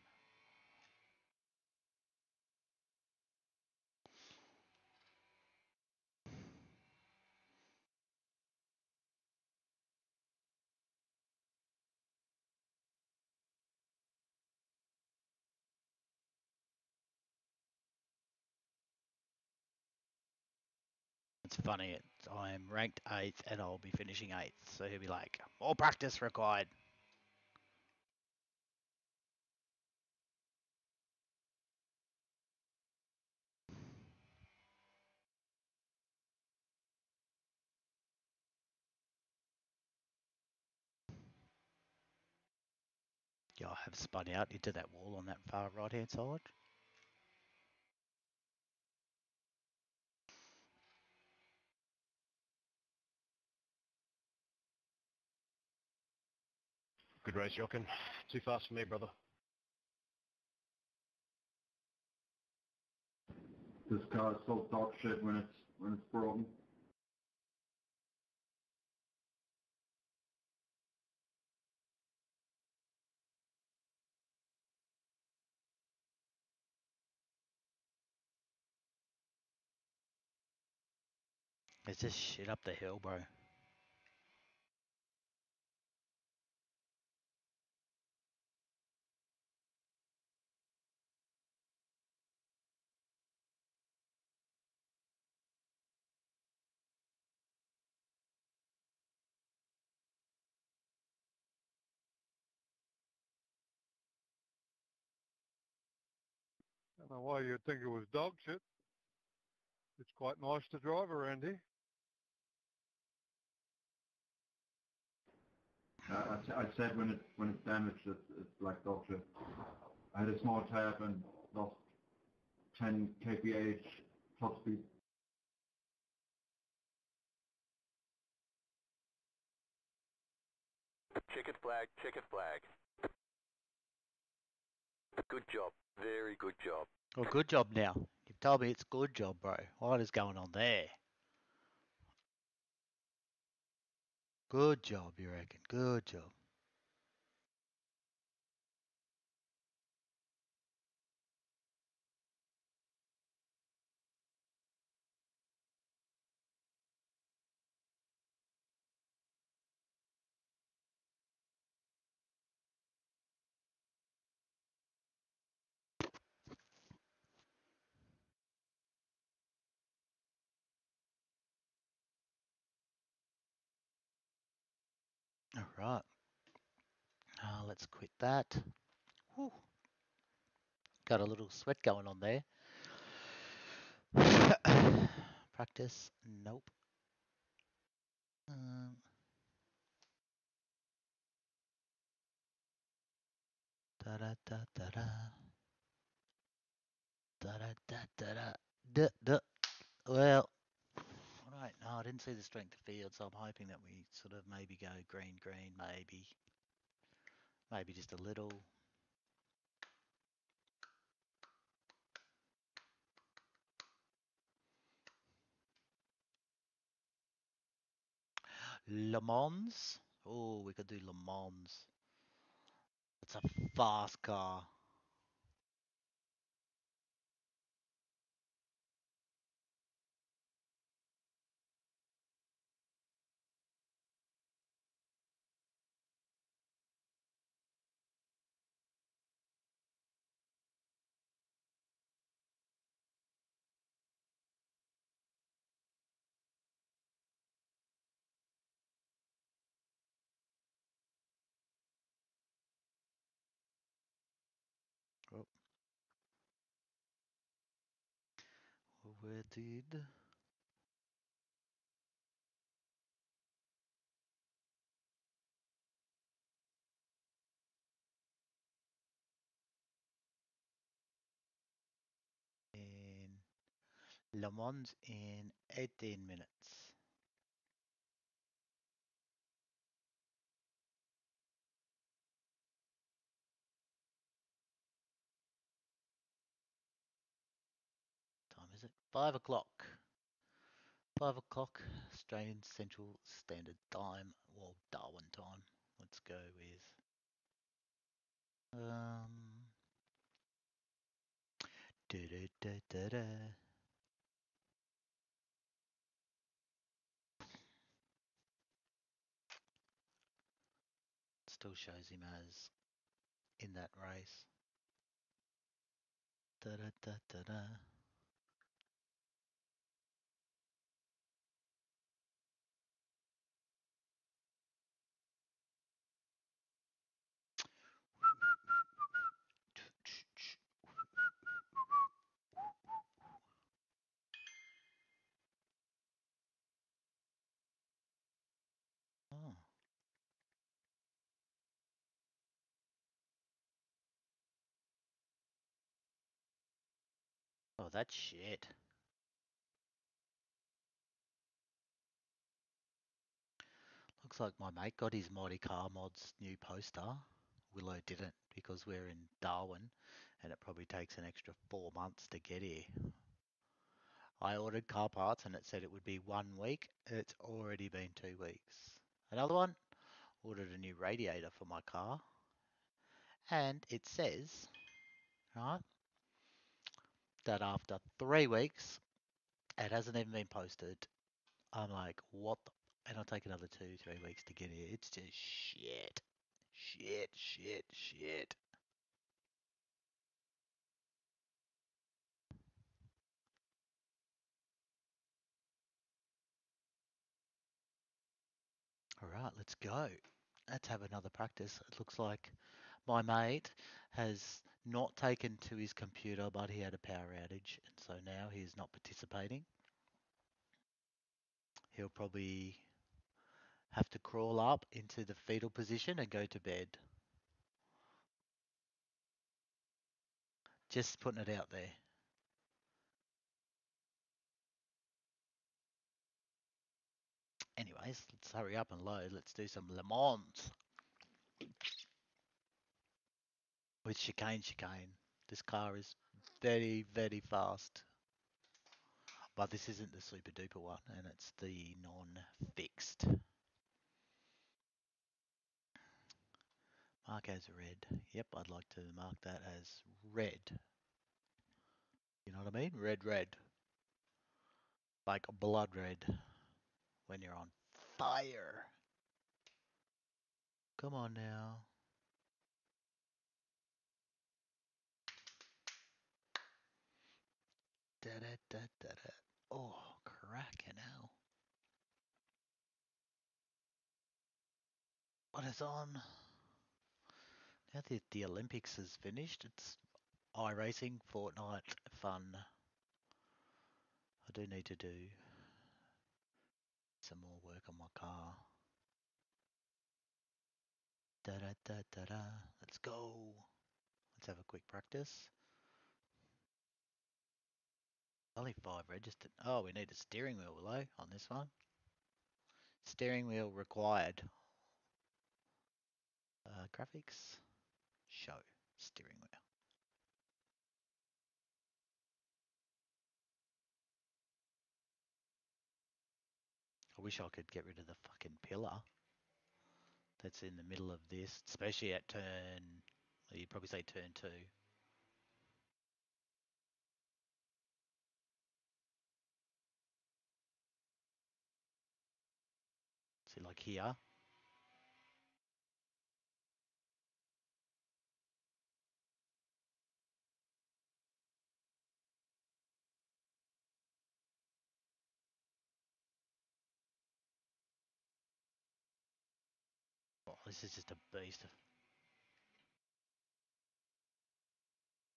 It's funny, I am ranked 8th and I'll be finishing 8th, so he'll be like, more practice required. I have spun out into that wall on that far right hand side. Good race, Jochen. Too fast for me, brother. This car is so dog shit when it's broken. It's just shit up the hill, bro. I don't know why you'd think it was dog shit. It's quite nice to drive around here. I said when it's damaged, it's like dog shit. I had a small tab and lost 10 kph top speed. Chicken flag, chicken flag. Good job, very good job. Oh, good job now. You've told me it's good job, bro. What is going on there? Good job, you reckon? Good job. All right. Let's quit that. Whew. Got a little sweat going on there. Practice? Nope. Da da da da da. Da da da da da. Duh, duh. Well, all right. No, I didn't see the strength of field, so I'm hoping that we sort of maybe go green, green, maybe. Maybe just a little. Le Mans. Oh, we could do Le Mans. It's a fast car. Where did? In Le Mans in 18 minutes. Is it 5 o'clock? 5 o'clock Australian Central Standard Time, or Darwin time. Let's go with still shows him as in that race. Da da da da da. Oh, that's shit. Looks like my mate got his Mighty Car Mod's new poster. Willow didn't, because we're in Darwin and it probably takes an extra 4 months to get here. I ordered car parts and it said it would be 1 week. It's already been 2 weeks. Another one, ordered a new radiator for my car. And it says, right, that after 3 weeks, it hasn't even been posted. I'm like, what the? And I'll take another 2-3 weeks to get here. It's just shit. Shit, shit, shit. All right, let's go. Let's have another practice. It looks like my mate has not taken to his computer, but he had a power outage, and so now he is not participating. He'll probably have to crawl up into the fetal position and go to bed. Just putting it out there. Anyways, let's hurry up and load. Let's do some Le Mans. With chicane. This car is very, very fast. But this isn't the super duper one, and it's the non-fixed. Mark as red. Yep, I'd like to mark that as red. You know what I mean? Red, red. Like blood red. When you're on fire. Come on now. Da, da, da, da, da. Oh, cracking hell. What is on? Now that the Olympics is finished, it's iRacing, Fortnite, fun. I do need to do some more work on my car. Da da da da da. Let's go. Let's have a quick practice. Only 5 registered. Oh, we need a steering wheel, will I? On this one. Steering wheel required. Graphics. Show. Steering wheel. I wish I could get rid of the fucking pillar that's in the middle of this, especially at turn, you'd probably say turn 2. See, like here. Oh, this is just a beast.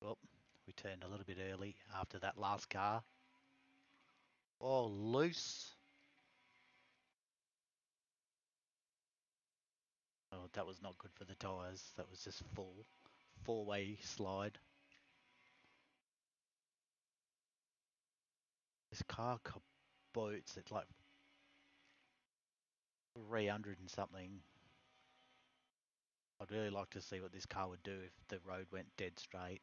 Well, we turned a little bit early after that last car. Oh, loose. Oh, that was not good for the tyres. That was just full. 4-way slide. This car cabotes at like 300 and something. I'd really like to see what this car would do if the road went dead straight.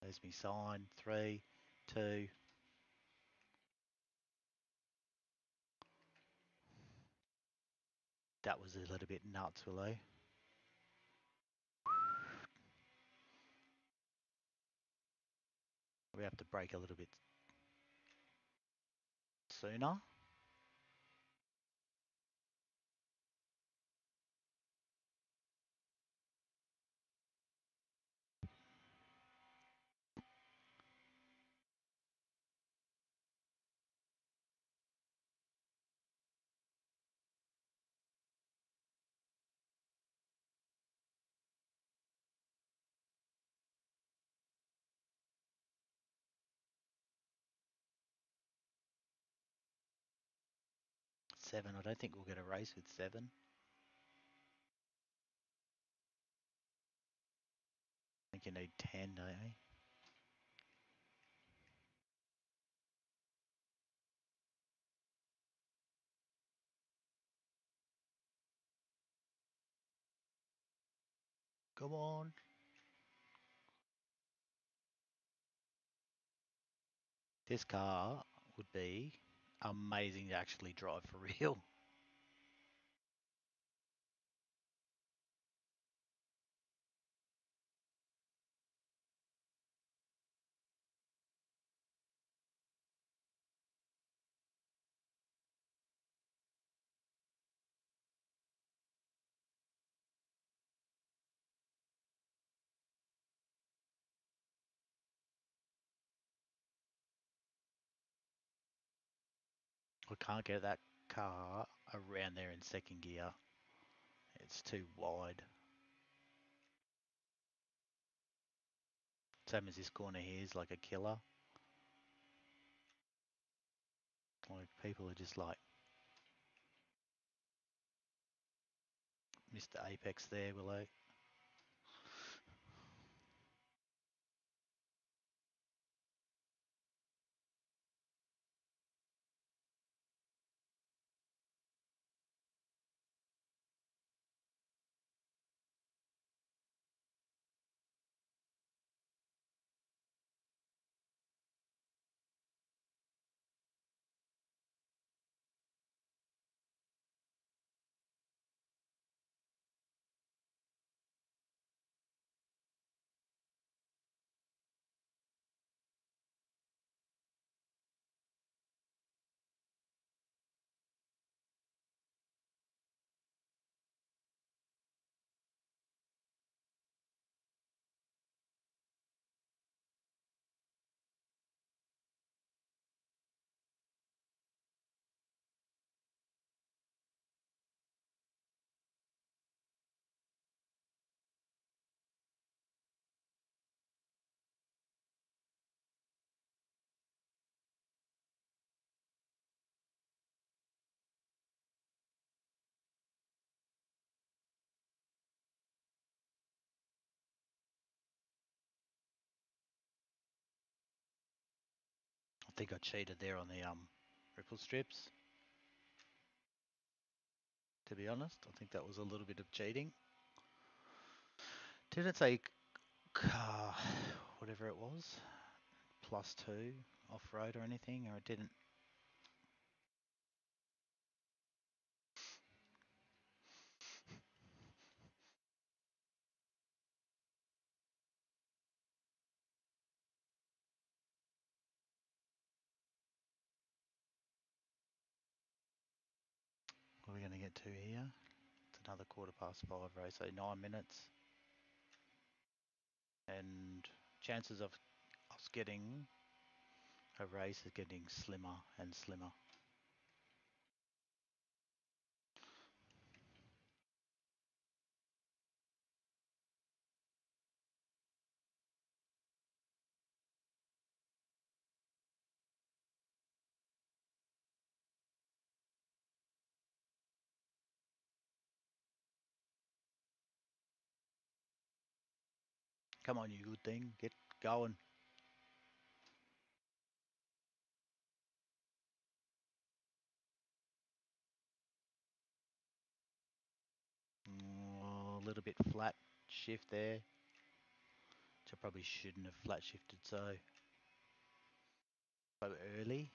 There's me sign. 3, 2. That was a little bit nuts, will I? We have to brake a little bit sooner. I don't think we'll get a race with 7. I think you need 10, don't you? Come on. This car would be amazing to actually drive for real. I can't get that car around there in 2nd gear. It's too wide. Same as this corner here is like a killer. Like people are just like... Mr. Apex there, will they? think I cheated there on the ripple strips. To be honest, I think that was a little bit of cheating. Did it take whatever it was, +2 off-road or anything, or it didn't? We're going to get to here. It's another 5:15 race, so 9 minutes. And chances of us getting a race is getting slimmer and slimmer. Come on, you good thing, get going. A little bit flat shift there, which I probably shouldn't have flat shifted so early.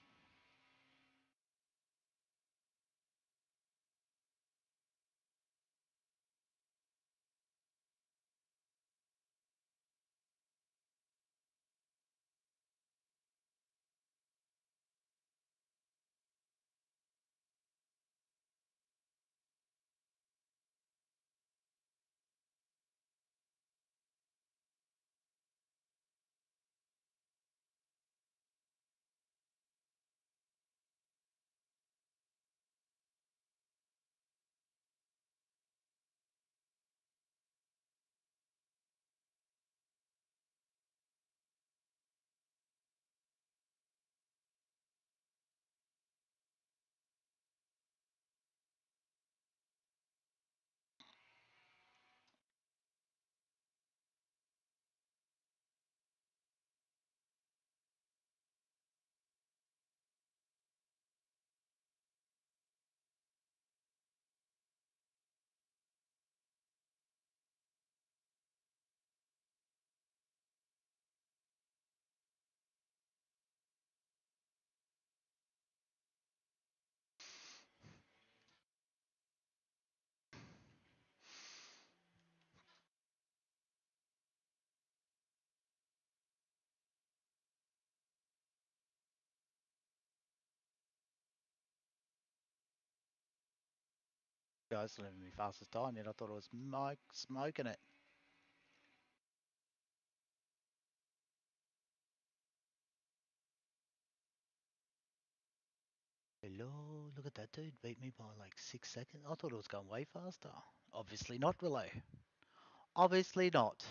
Guys, living my fastest time, yet I thought I was smoking it. Hello, look at that dude, beat me by like 6 seconds. I thought it was going way faster. Obviously not, Willow. Obviously not.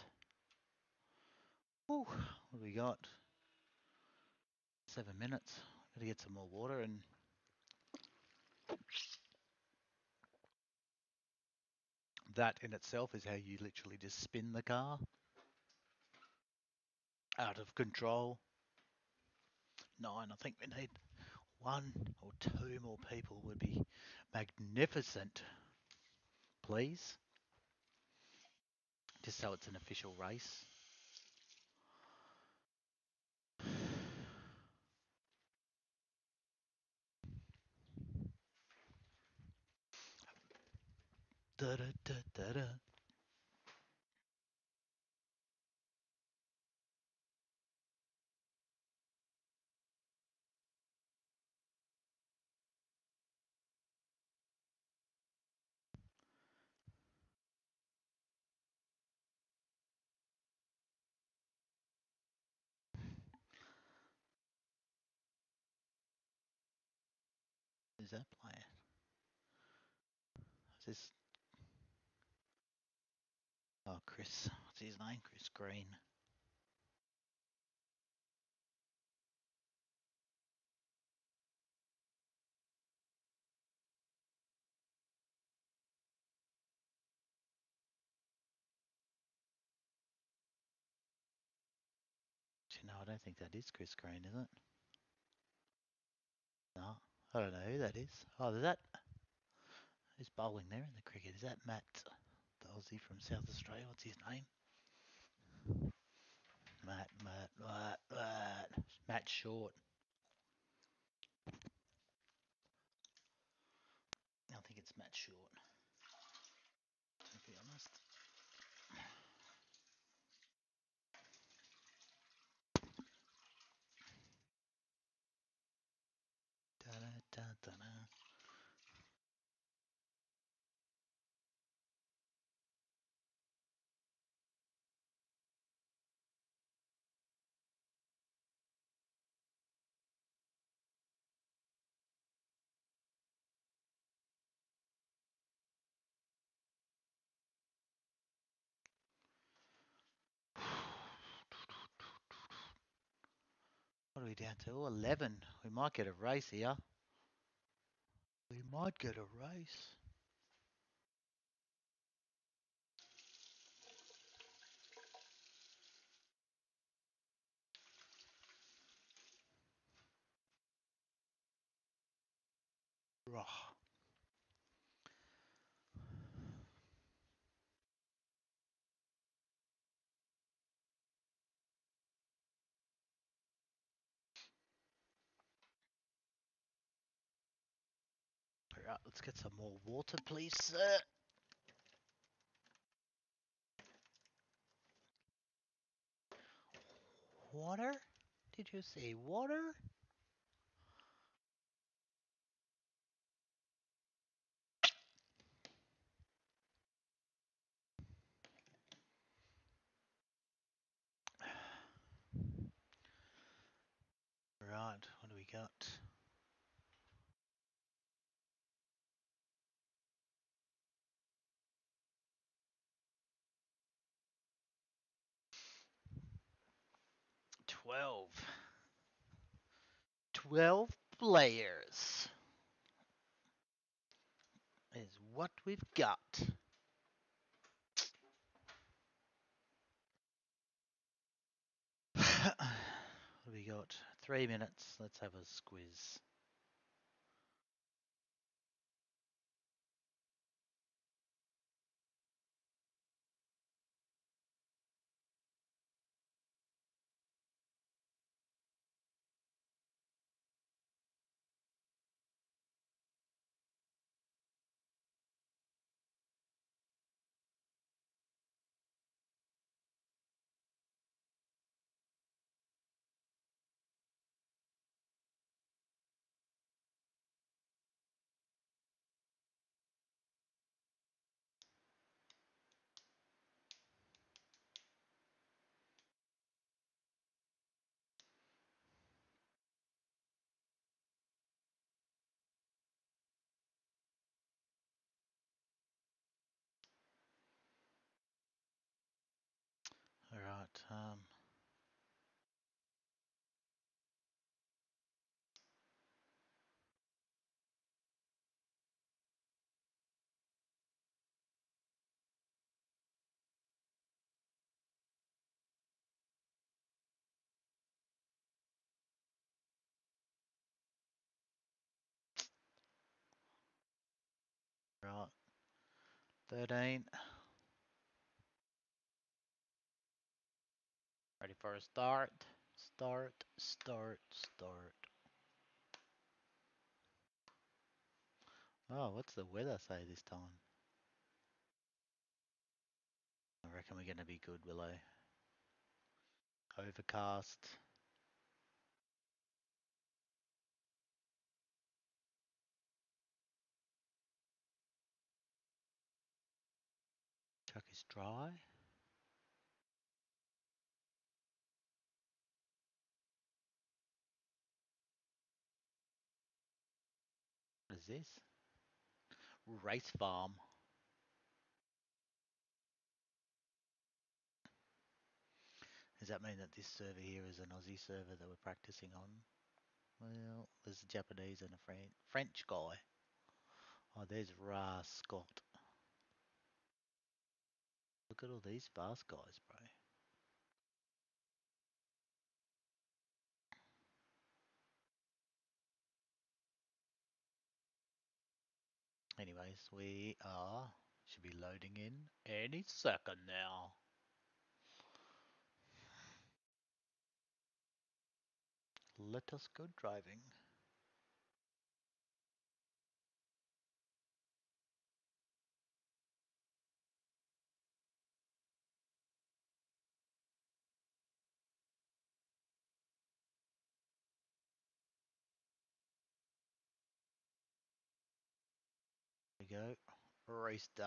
Ooh, what do we got? 7 minutes. Gotta get some more water and... That in itself is how you literally just spin the car out of control. 9, I think we need 1 or 2 more people would be magnificent, please. Just so it's an official race. Da, da, da, da, da. Who's that player? Is this? Oh, Chris, what's his name? Chris Green. Actually, no, I don't think that is Chris Green, is it? No, I don't know who that is. Oh, there's that. Who's bowling there in the cricket? Is that Matt, the Aussie from South Australia? What's his name? Matt Short. I think it's Matt Short, to be honest. What are we down to? Oh, 11. We might get a race here. We might get a race. Rah. Let's get some more water, please, sir. Water? Did you say water? Right, what do we got? Twelve players is what we've got. We got 3 minutes. Let's have a squiz. Right, 13. Ready for a start, start. Oh, what's the weather say this time? I reckon we're going to be good, Willow. Overcast. Truck is dry. This race farm. Does that mean that this server here is an Aussie server that we're practicing on? Well, there's a Japanese and a French guy. Oh, there's Ra Scott. Look at all these fast guys, bro. Anyways, we are, should be loading in any second now. Let us go driving. Go race time.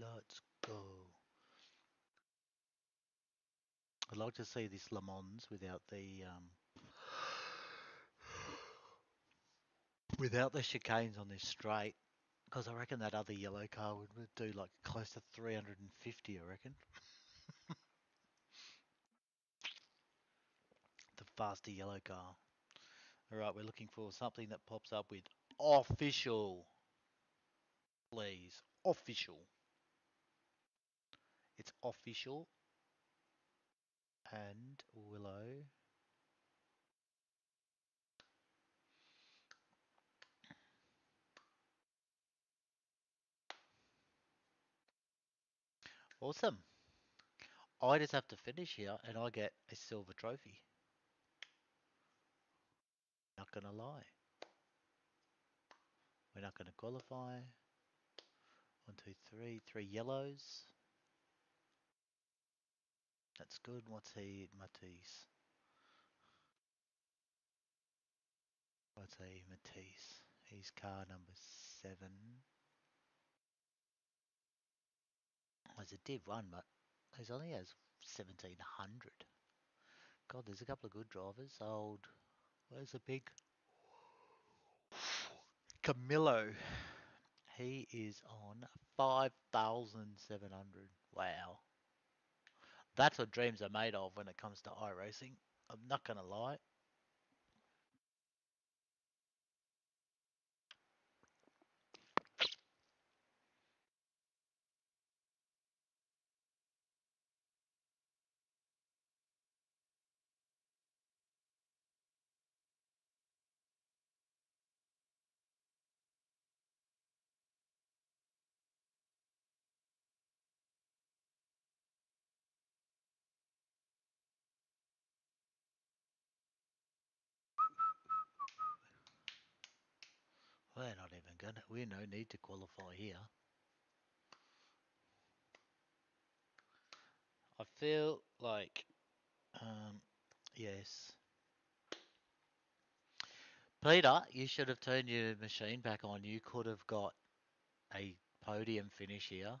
Let's go. I'd like to see this Le Mans without the chicanes on this straight, because I reckon that other yellow car would do like close to 350. I reckon the faster yellow car. All right, we're looking for something that pops up with official, please. Official. It's official and Willow. Awesome. I just have to finish here and I get a silver trophy. Not gonna lie. We're not gonna qualify. 1, 2, 3, 3 yellows. That's good. What's he, Matisse? What's he, Matisse? He's car number 7. There's a Div 1, but he only has 1,700. God, there's a couple of good drivers. Old, where's the pig? Camillo. He is on 5,700. Wow. That's what dreams are made of when it comes to iRacing. I'm not going to lie. We're not even gonna, we no need to qualify here. I feel like, yes. Peter, you should have turned your machine back on. You could have got a podium finish here,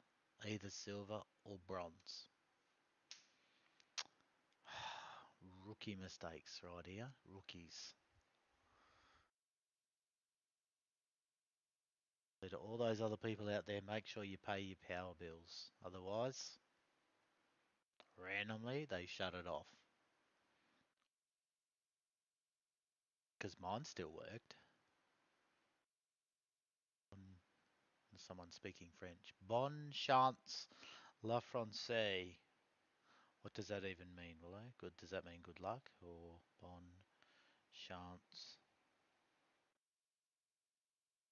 either silver or bronze. Rookie mistakes right here, rookies. To all those other people out there, make sure you pay your power bills. Otherwise, randomly, they shut it off. Because mine still worked. Someone speaking French. Bonne chance, la France. What does that even mean, Willow? Good. Does that mean good luck or bonne chance?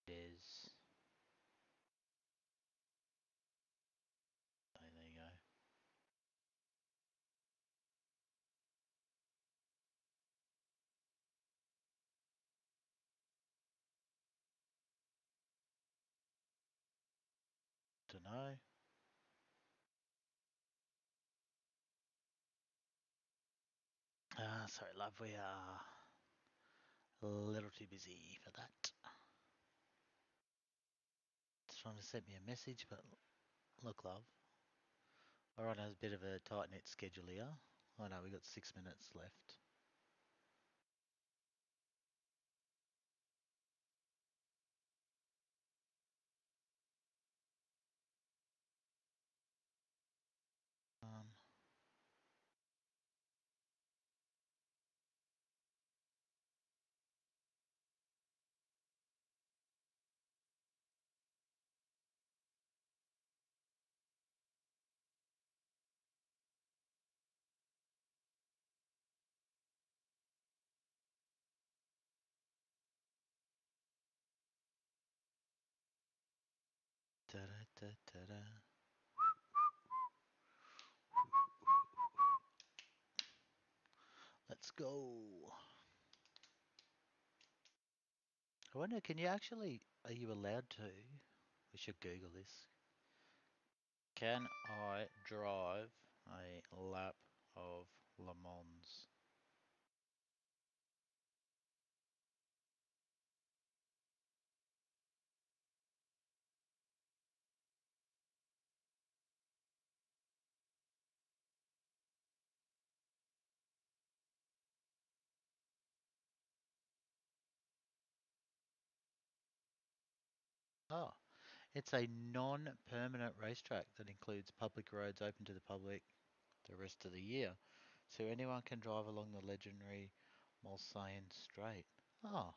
It is. There you go. Dunno. Ah, sorry, love, we are a little too busy for that. It's trying to send me a message, but look, love. Alright, there's a bit of a tight knit schedule here. Oh no, we've got 6 minutes left. Let's go. I wonder, can you actually, are you allowed to? We should Google this. Can I drive a lap of Le Mans? Oh, it's a non-permanent racetrack that includes public roads open to the public the rest of the year, so anyone can drive along the legendary Mulsanne Straight. Oh,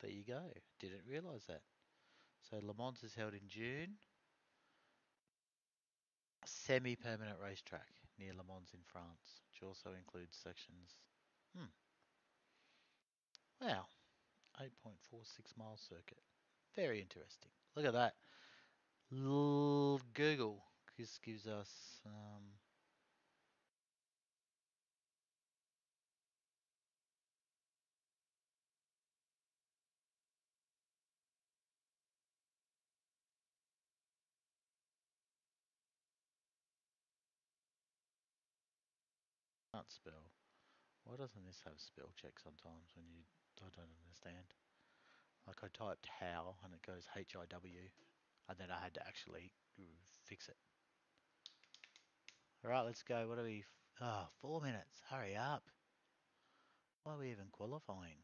there you go. Didn't realise that. So Le Mans is held in June. A semi-permanent racetrack near Le Mans in France, which also includes sections. Wow, 8.46 mile circuit. Very interesting. Look at that. Google gives us can't spell. Why doesn't this have spell check sometimes when you I don't understand. Like I typed how and it goes H-I-W and then I had to actually fix it. Alright, let's go. What are we? Oh, 4 minutes. Hurry up. Why are we even qualifying?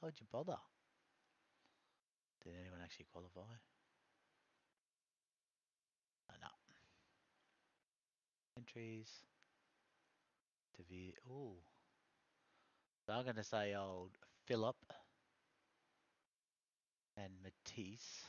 Why would you bother? Did anyone actually qualify? Oh, no. Entries. To view. Oh. So I'm going to say old Philip. And Matisse.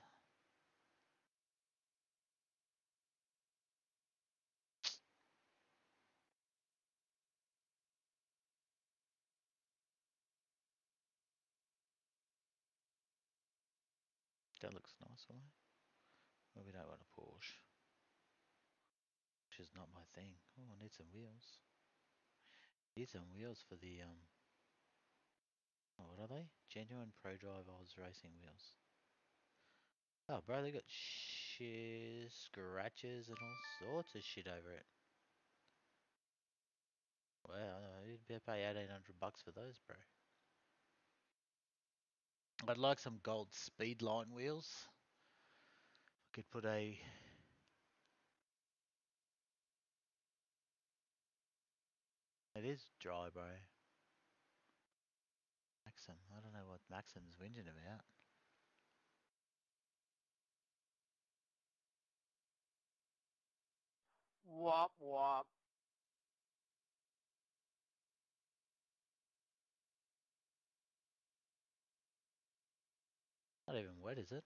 That looks nice, right? Well, we don't want a Porsche. Which is not my thing. Oh, I need some wheels. Need some wheels for the what are they? Genuine Pro Drive Oz Racing wheels. Oh, bro, they got shears, scratches, and all sorts of shit over it. Well, you'd better pay $1,800 for those, bro. I'd like some gold Speedline wheels. I could put a it is dry, bro. Maxim. I don't know what Maxim's whinging about. Wop wop. Not even wet, is it?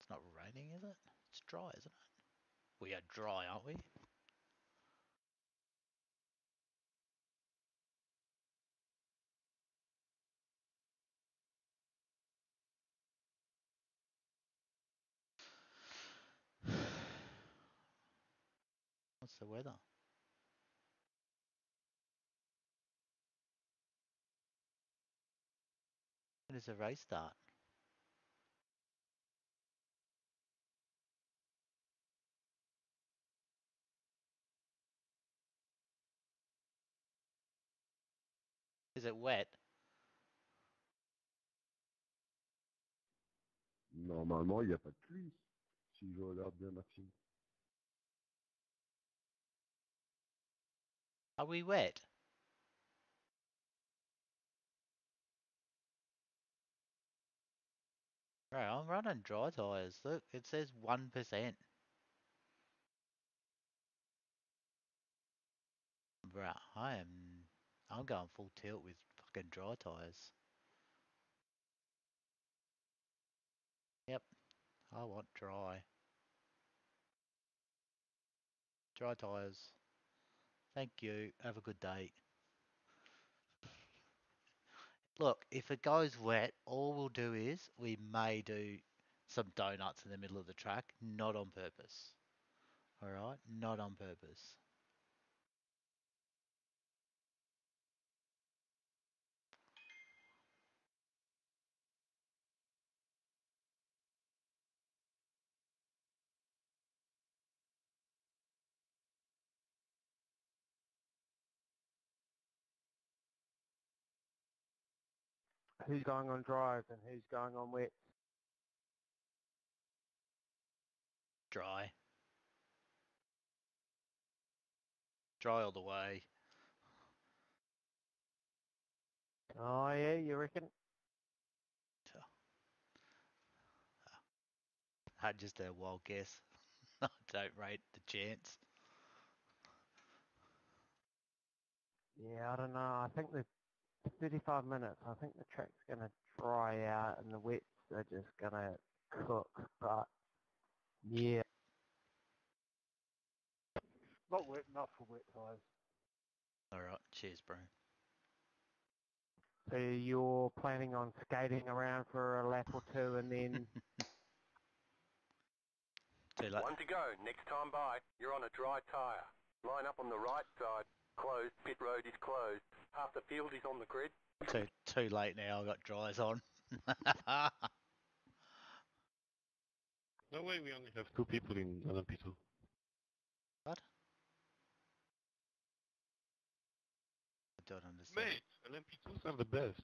It's not raining, is it? It's dry, isn't it? We are dry, aren't we? What's the weather? When does the race start? Is it wet? Normalement, il n'y a pas de pluie, si je regarde bien ma fille. Are we wet? Right, I'm running dry tires. Look, it says 1%. Bruh, I'm going full tilt with fucking dry tires. Yep, I want dry. Dry tires. Thank you. Have a good day. Look, if it goes wet, all we'll do is we may do some donuts in the middle of the track, not on purpose. All right, not on purpose. Who's going on drive and who's going on wet? Dry. Dry all the way. Oh yeah, you reckon? Had just a wild guess. I don't rate the chance. Yeah, I don't know. I think the 35 minutes, I think the track's going to dry out and the wets are just going to cook, but yeah. Not wet, not for wet tires. Alright, cheers bro. So you're planning on skating around for a lap or two and then... Too late. One to go, next time by, you're on a dry tire. Line up on the right side. Closed, pit road is closed. Half the field is on the grid. Too late now, I've got dries on. No way, we only have two people in LMP2. What? I don't understand. Mate, LMP2s are the best.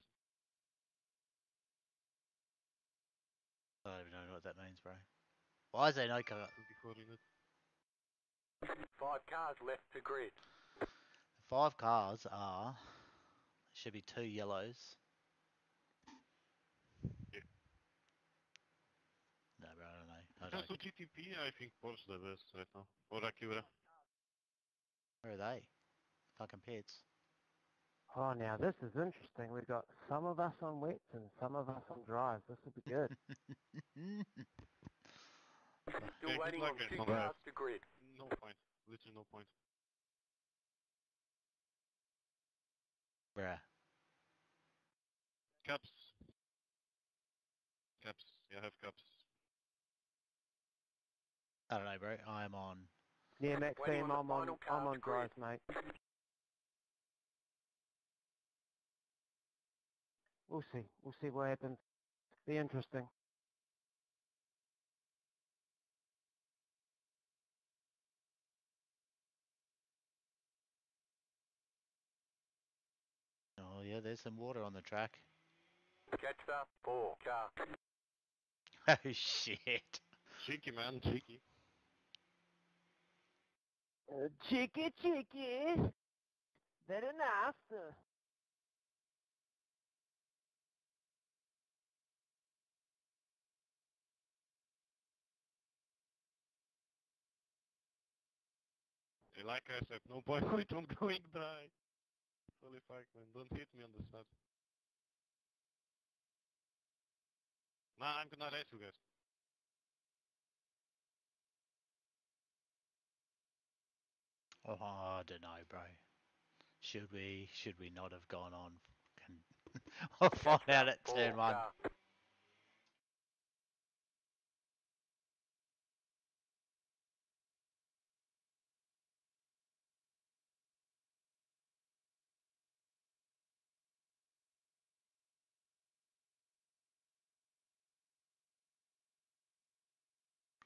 I don't even know what that means, bro. Why is there no cover? 5 cars left to grid. 5 cars are, should be 2 yellows. Yeah. No, bro, I don't know. Also GTP, I think Porsche the best right now. Or Acura. Where are they? Fucking pits. Oh, now this is interesting. We've got some of us on wets and some of us on drives. This will be good. Still waiting on 2 cars to grid. No point. Literally no point. Bruh. Cups. Cups. Yeah, I have cups. I don't know, bro. I'm on. Yeah, Maxime, I'm on drive, mate. We'll see. We'll see what happens. Be interesting. Oh yeah, there's some water on the track. Catch that 4 car. Oh shit. Cheeky man, cheeky. Cheeky, cheeky. Very nice. Like I said, no point with him going dry. Holy fuck, man, don't hit me on the side. Nah, I'm gonna race you guys. Oh, I don't know, bro. Should we not have gone on? I'll find out at turn 1.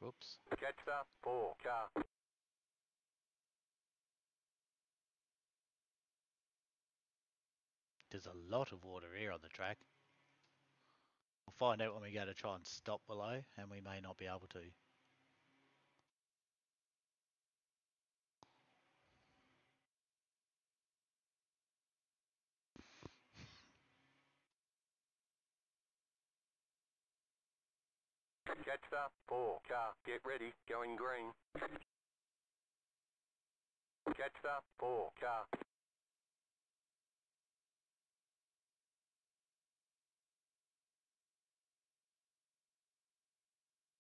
Oops. Catch that 4 car. There's a lot of water here on the track. We'll find out when we go to try and stop below, and we may not be able to. Catch that 4 car, get ready, going green. Catch that 4 car.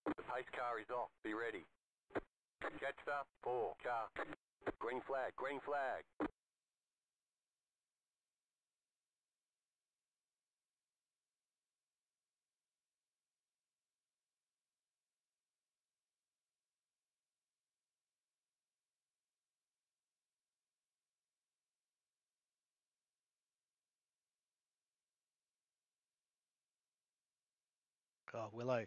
The pace car is off, be ready. Catch that 4 car. Green flag, green flag. God, will I?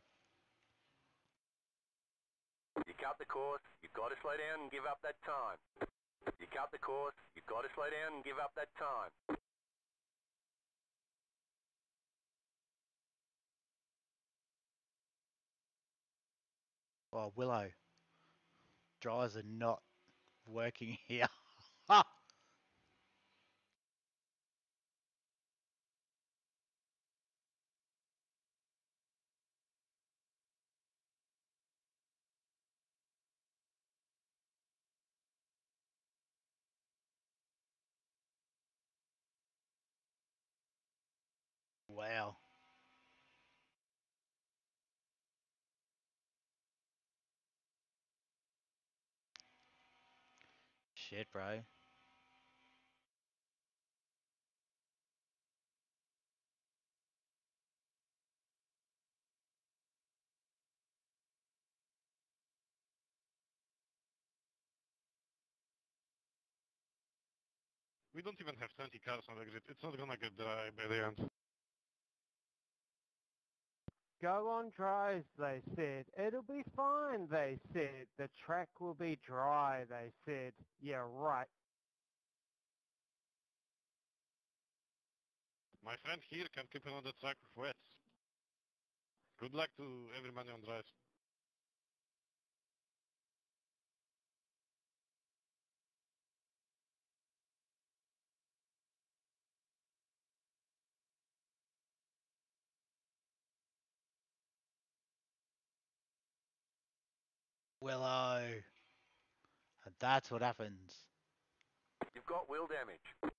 You cut the course, you've got to slow down and give up that time. You cut the course, you've got to slow down and give up that time. Oh, Willow. Dryers are not working here. Ha! Wow. Shit, bro. We don't even have 20 cars on the grid. It's not gonna get dry by the end. Go on dries, they said. It'll be fine, they said. The track will be dry, they said. Yeah, right. My friend here can keep it on the track with wets. Good luck to everybody on dries. Willow. And that's what happens. You've got wheel damage.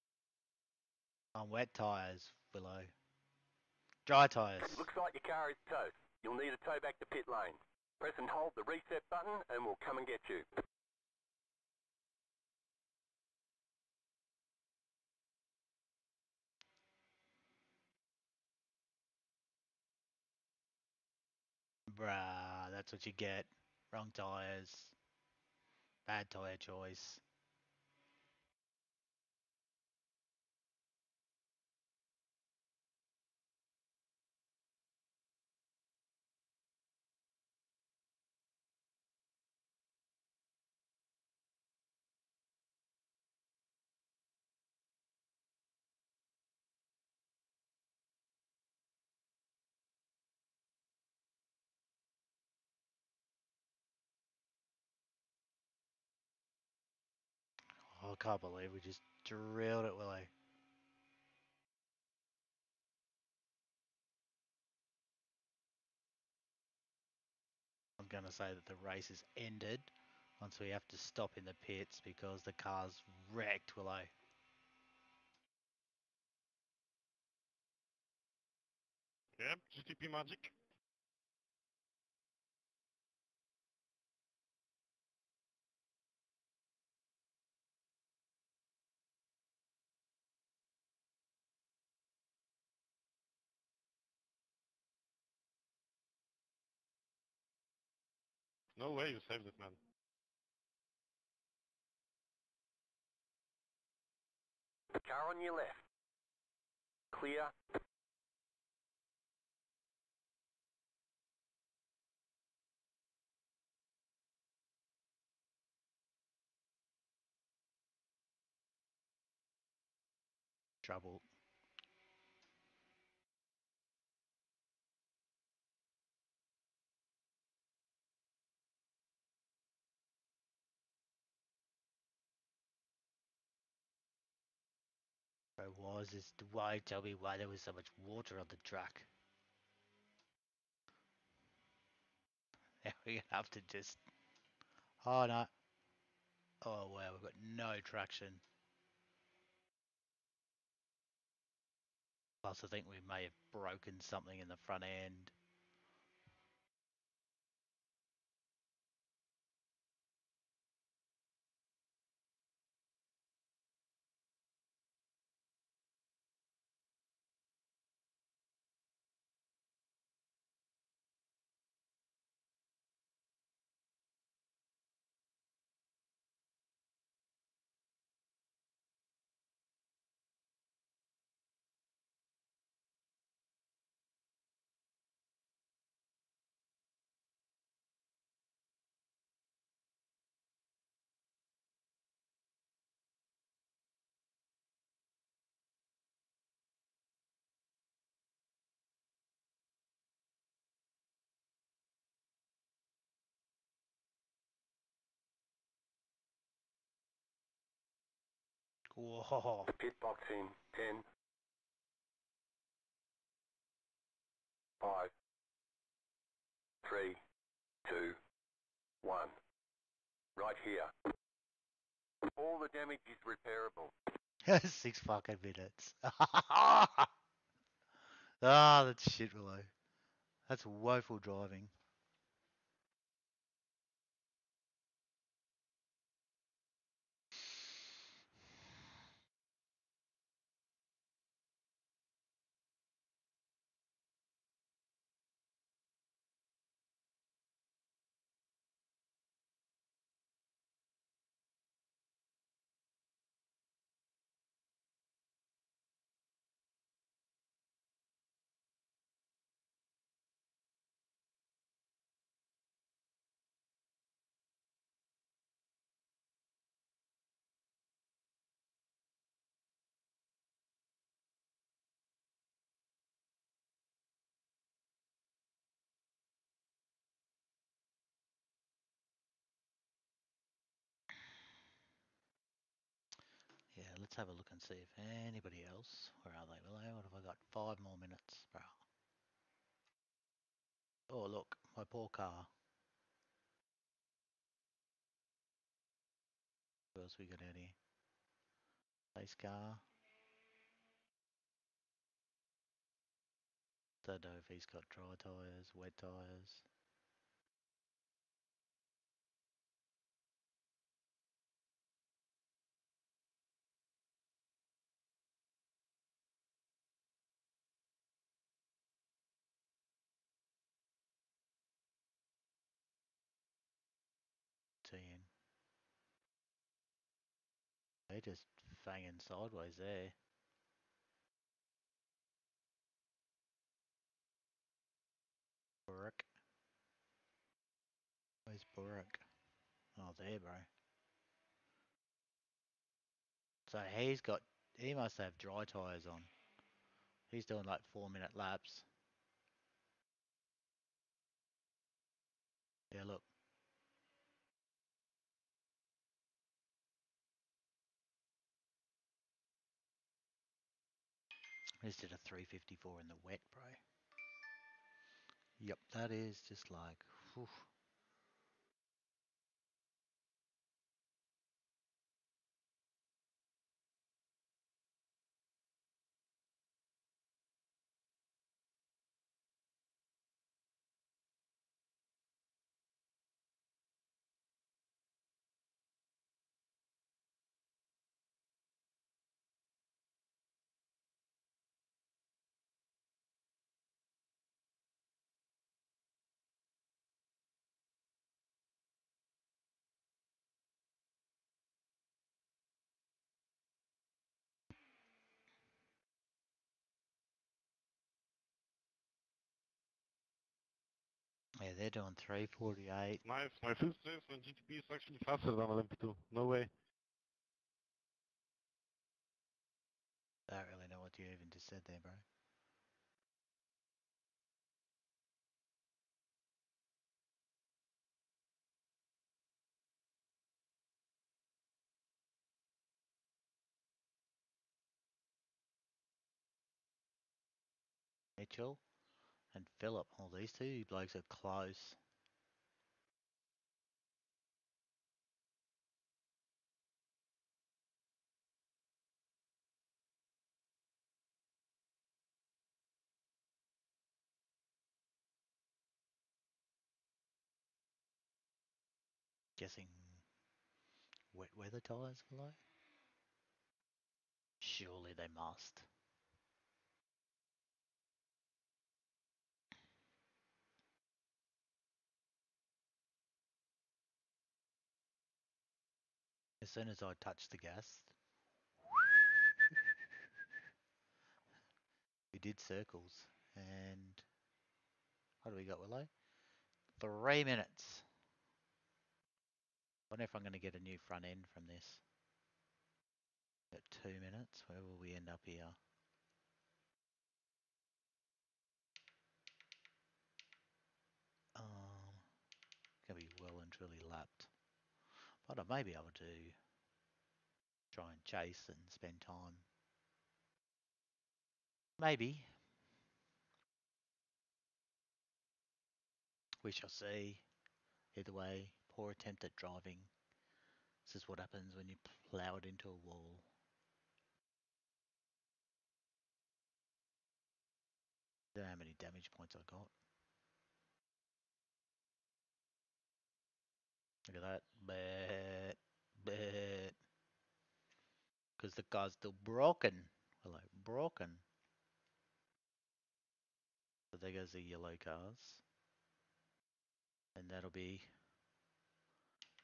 On wet tyres, Willow. Dry tyres. Looks like your car is towed. You'll need a tow back to pit lane. Press and hold the reset button and we'll come and get you. Bruh, that's what you get. Wrong tyres, bad tyre choice. Oh, I can't believe we just drilled it, Willow. I'm going to say that the race is ended once we have to stop in the pits because the car's wrecked, Willow. Yep, GTP magic. No way you saved it, man. Car on your left. Clear. Trouble. Was this why? Tell me why there was so much water on the track. Now we have to just. Oh no! Oh wow, we've got no traction. Plus, I think we may have broken something in the front end. Whoa. Pit box in 10, 5, 3, 2, 1. Right here. All the damage is repairable. 6 fucking minutes. Ah, that's shit, Willow. That's woeful driving. Yeah, let's have a look and see if anybody else... Where are they, Willow? What have I got? 5 more minutes, bro. Oh, look. My poor car. What else we got out here? Base car. Don't know if he's got dry tyres, wet tyres. In. They're just fanging sideways there. Burrock. Where's Burrock? Oh, there, bro. So he's got... He must have dry tyres on. He's doing like 4-minute laps. Yeah, look. I just did a 354 in the wet, bro. Yep, that is just like, whew. Yeah, they're doing 348. Nice, my fifth race on GTP is actually faster than LMP2. No way. I don't really know what you even just said there, bro. Mitchell? And Philip, all these two blokes are close. Guessing wet weather tyres below? Surely they must. As soon as I touch the gas, we did circles, and what do we got, Willow? 3 minutes. I wonder if I'm going to get a new front end from this. Got 2 minutes. Where will we end up here? Going to be well and truly lapped. I don't know, maybe I'll do try and chase and spend time. Maybe. We shall see. Either way, poor attempt at driving. This is what happens when you plow it into a wall. I don't know how many damage points I got. Look at that. Because the car's still broken. Hello, broken. So there goes the yellow cars. And that'll be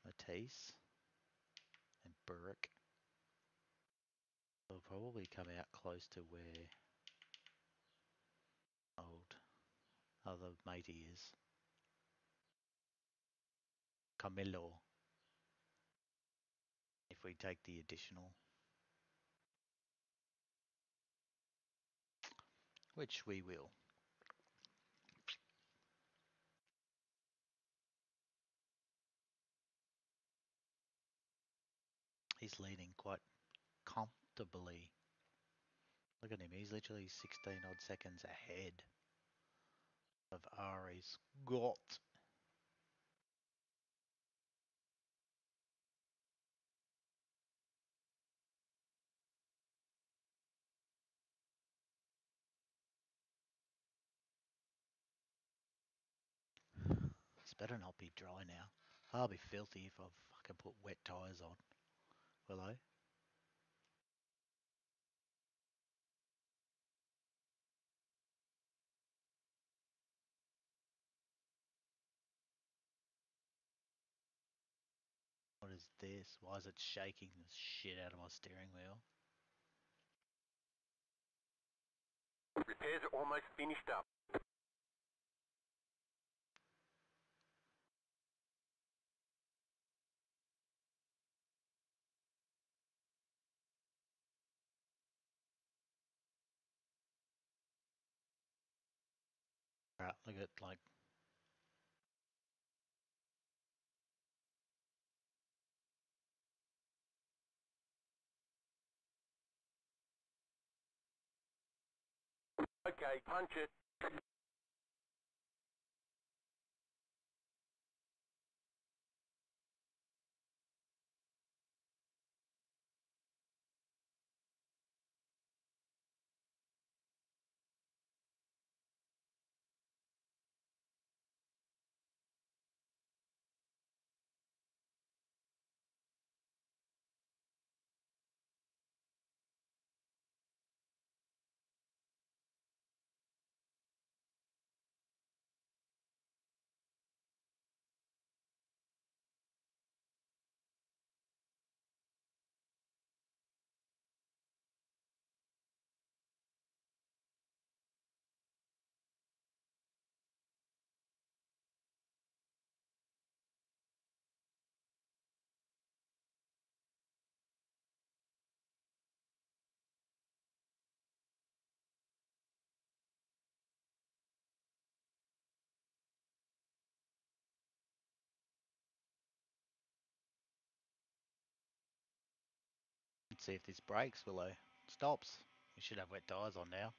Matisse and Burke. They'll probably come out close to where old other matey is. Camilo. If we take the additional, which we will. He's leading quite comfortably. Look at him, he's literally 16 odd seconds ahead of Ari Scott. This better not be dry now. I'll be filthy if I fucking put wet tyres on. Will I? What is this? Why is it shaking the shit out of my steering wheel? Repairs are almost finished up. Right, look at like okay, punch it. See if this breaks, Willow. Stops. We should have wet tires on now.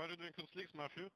Kann man den kurz links mal für?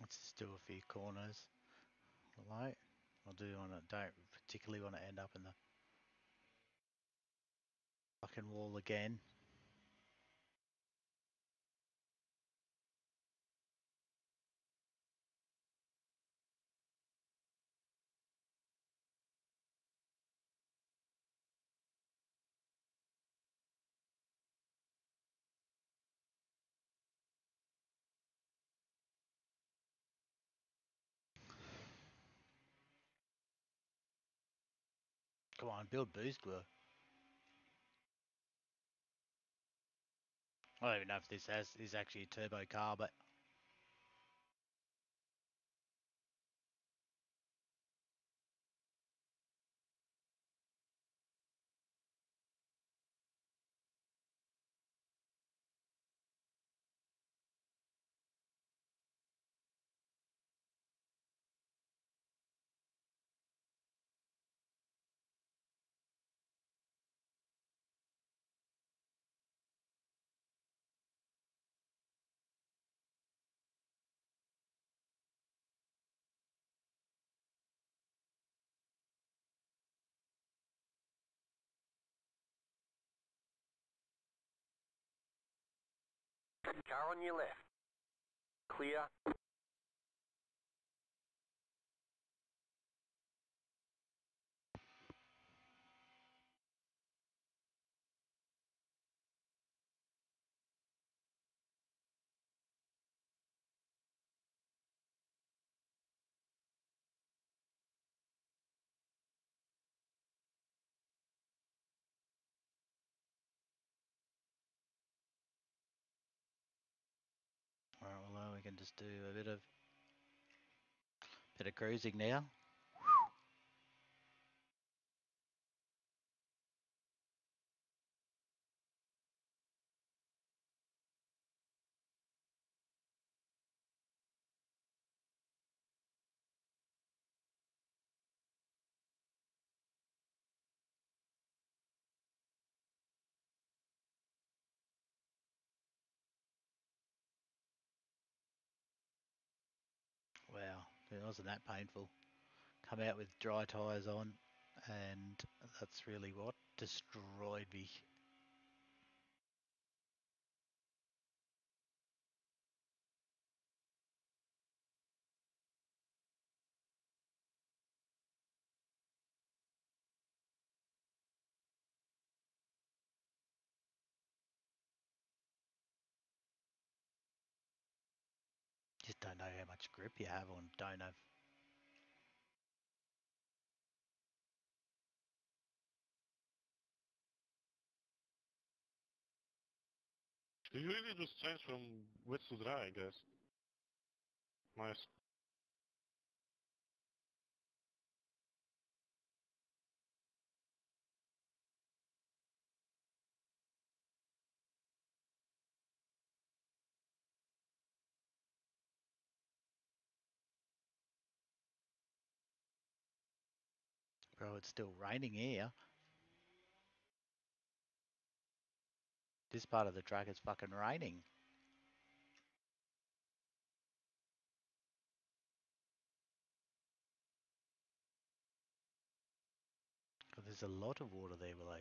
It's still a few corners. The light. I don't particularly want to end up in the fucking wall again. Come on, build boost wheel. I don't even know if this is actually a turbo car, but car on your left. Clear. Alright, well now we can just do a bit of cruising now. Wow, it wasn't that painful. Come out with dry tyres on, and that's really what destroyed me. Just don't know how much grip you have on, don't have. You really just change from wet to dry, I guess. Nice. Bro, it's still raining here. This part of the track is fucking raining. Oh, there's a lot of water there below.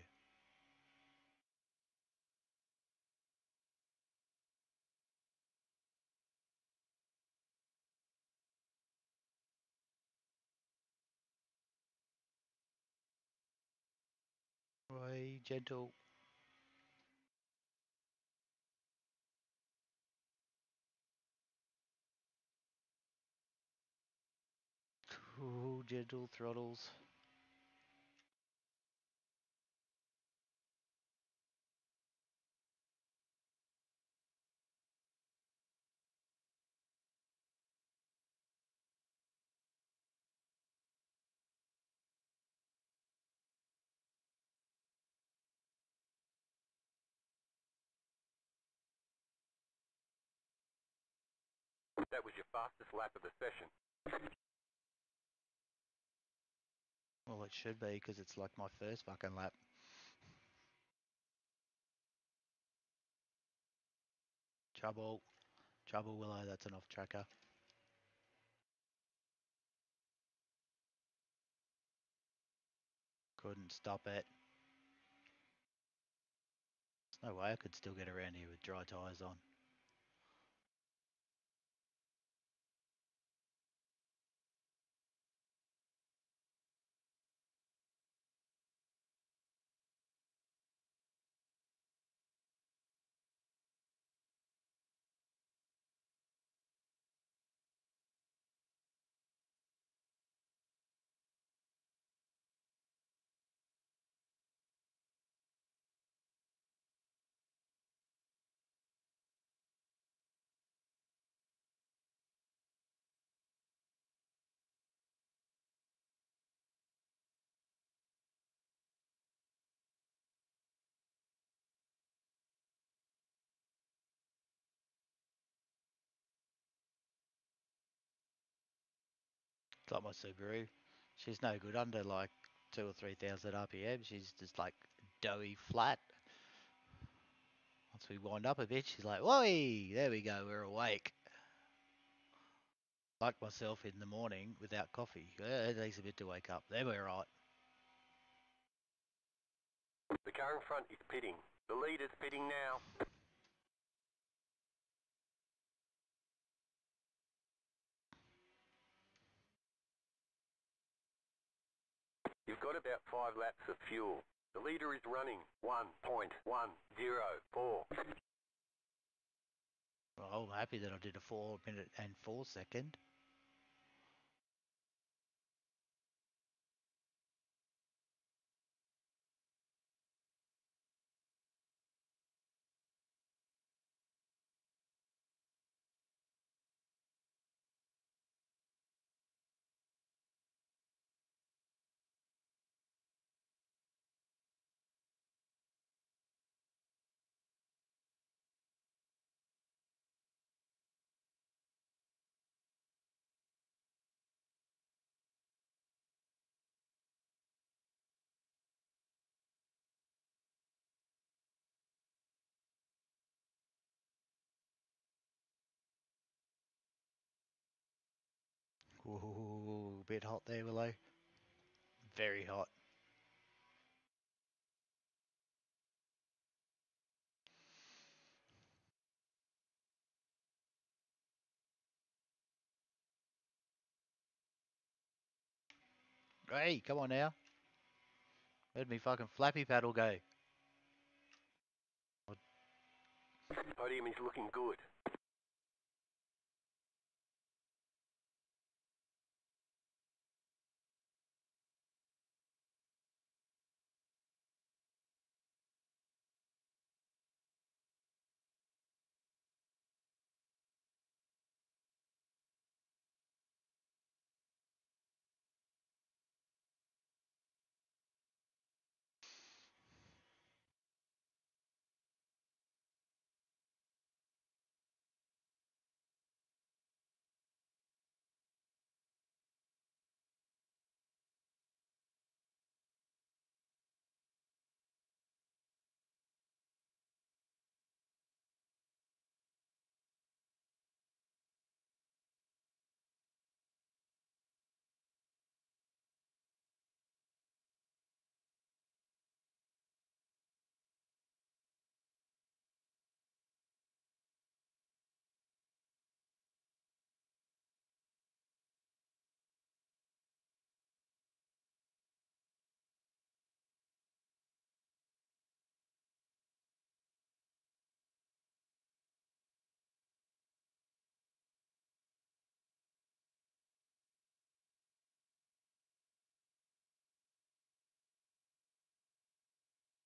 Way gentle. Ooh, digital throttles. That was your fastest lap of the session. Well, it should be, because it's like my first fucking lap. Trouble. Trouble, Willow, that's an off-tracker. Couldn't stop it. There's no way I could still get around here with dry tyres on. It's like my Subaru, she's no good under like 2,000 or 3,000 RPM. She's just like doughy flat. Once we wind up a bit, she's like, "Whoa, there we go, we're awake." Like myself in the morning without coffee. It takes a bit to wake up. Then we're right. The car in front is pitting. The lead is pitting now. You've got about 5 laps of fuel. The leader is running 1.104. Well, I'm happy that I did a 4 minute and 4 second. Ooh, a bit hot there, Willow. Very hot. Hey, come on now. Where'd me fucking flappy paddle go? Podium is looking good.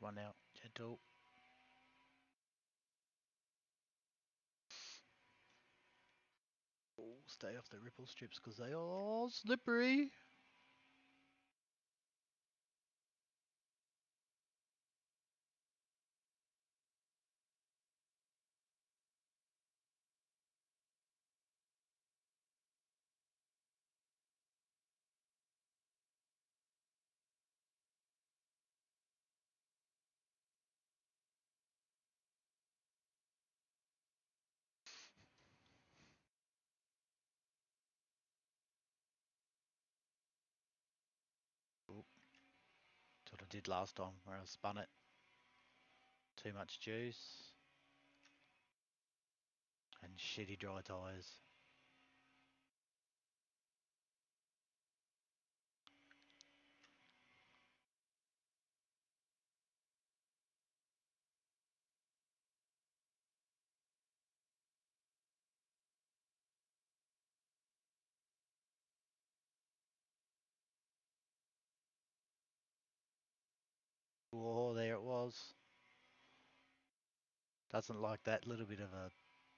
One out, gentle. Oh, stay off the ripple strips because they are slippery. What I did last time where I spun it. Too much juice and shitty dry tires. Oh, there it was. Doesn't like that little bit of a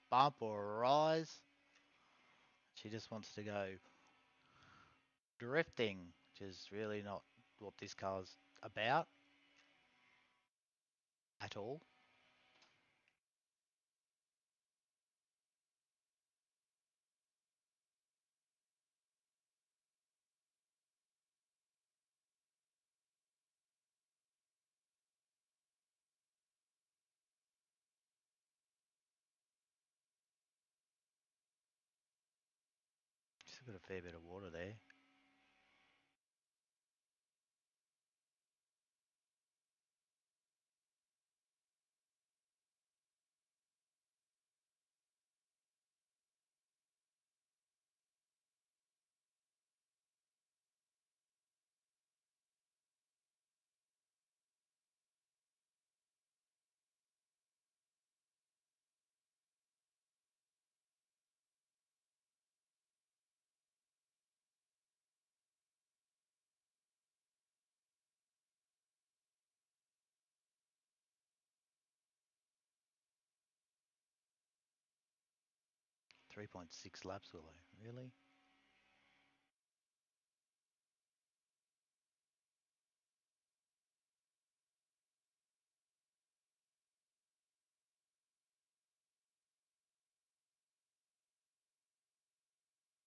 bump or a rise. She just wants to go drifting, which is really not what this car's about at all. Got a fair bit of water there. .6 laps, will I? Really?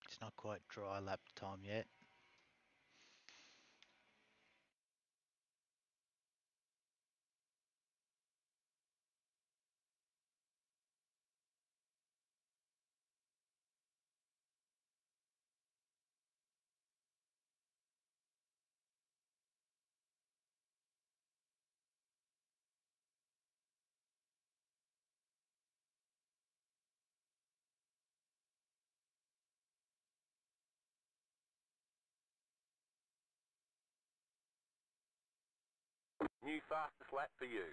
It's not quite dry lap time yet. New fastest lap for you.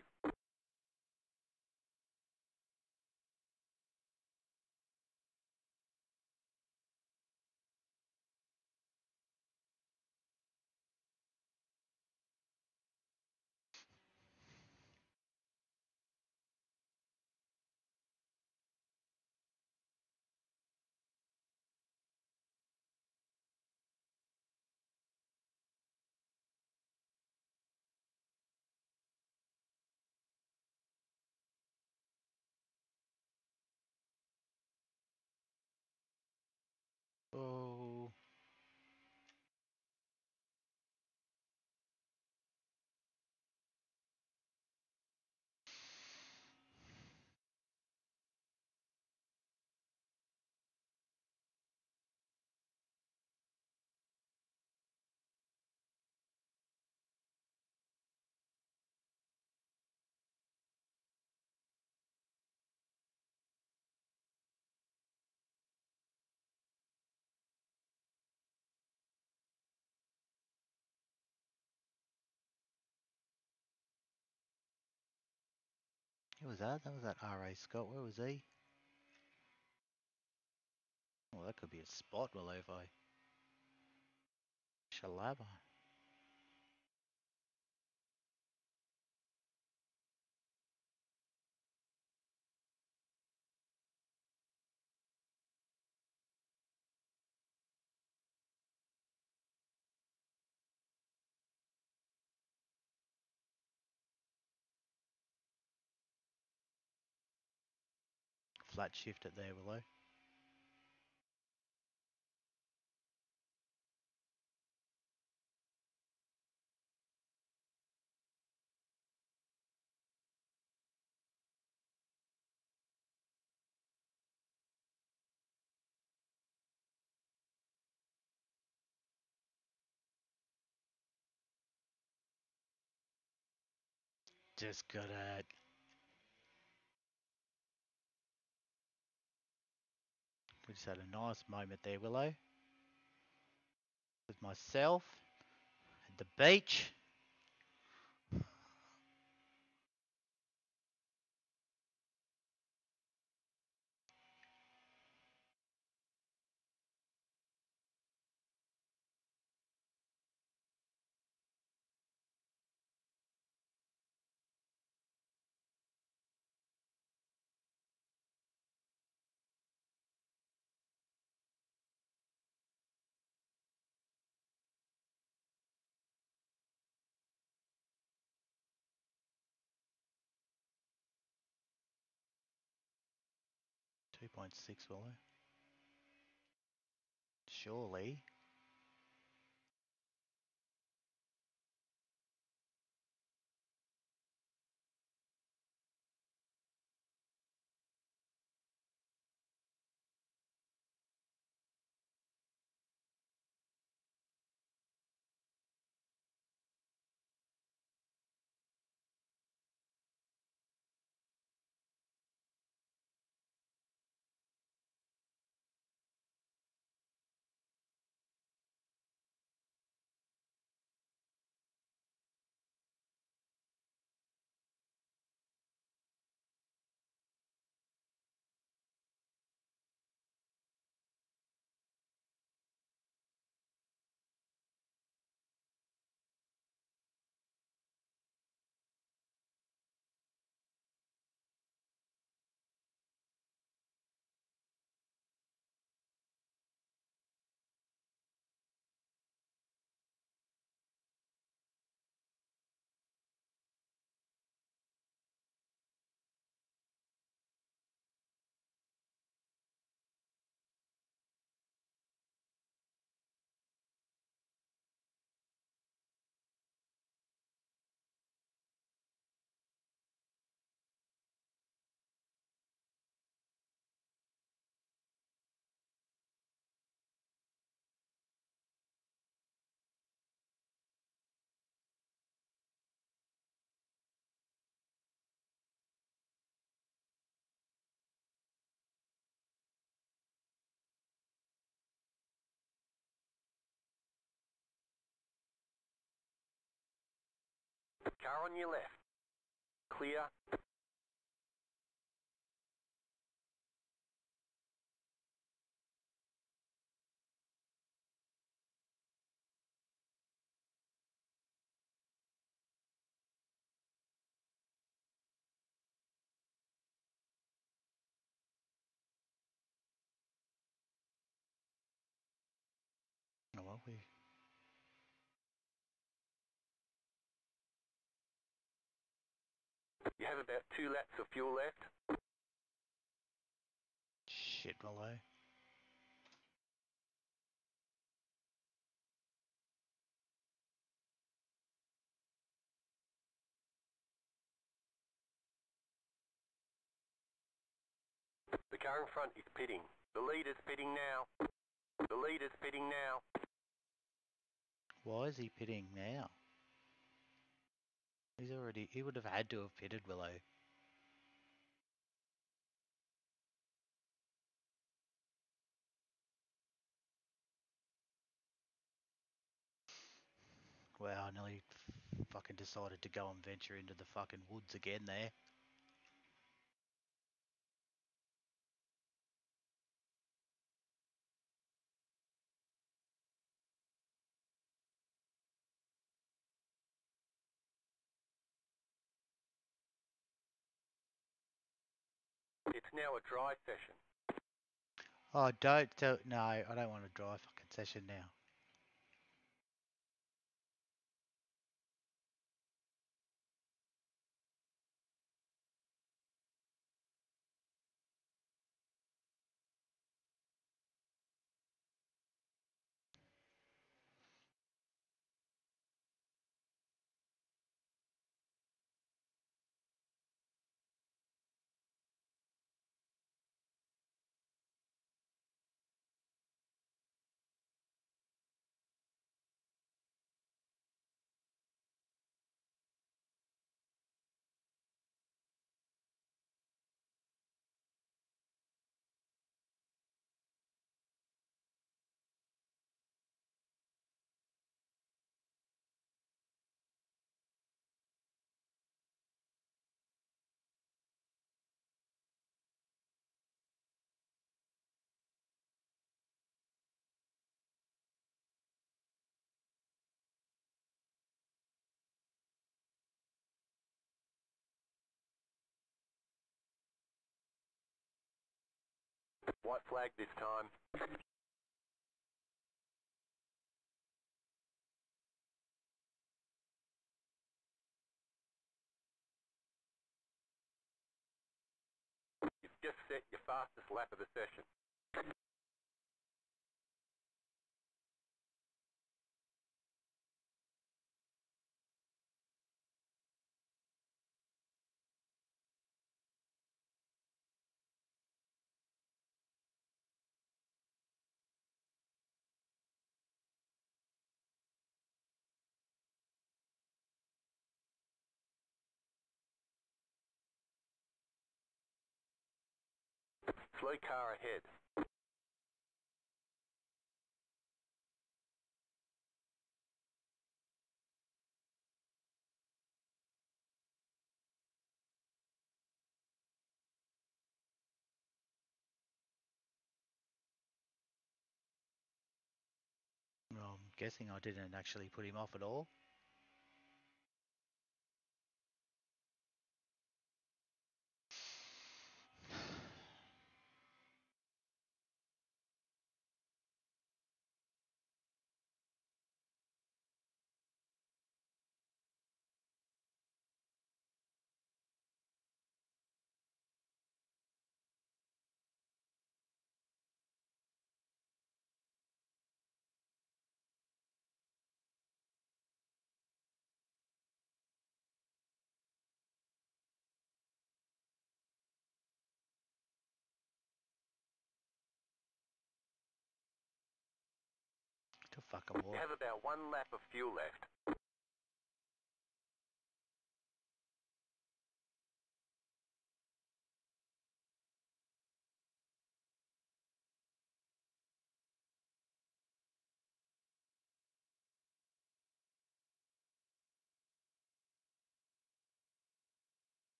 Oh, who was that? That was that R.A. Scott. Where was he? Well, that could be a spot, well, if I... Shalaba. flat shift it there, will I? Just gotta we just had a nice moment there, Willow, with myself at the beach. .6 Willow. Surely. Car on your left. Clear. Oh, well, we... You have about 2 laps of fuel left. Shit, Willow. The car in front is pitting. The lead is pitting now. The lead is pitting now. Why is he pitting now? He's already, he would have had to have pitted, Willow. Wow, I nearly fucking decided to go and venture into the fucking woods again there. Now a dry session. Oh, don't tell, no, I don't want a dry fucking session now. White flag this time. You've just set your fastest lap of the session. Slow car ahead. Well, I'm guessing I didn't actually put him off at all. You have about one lap of fuel left.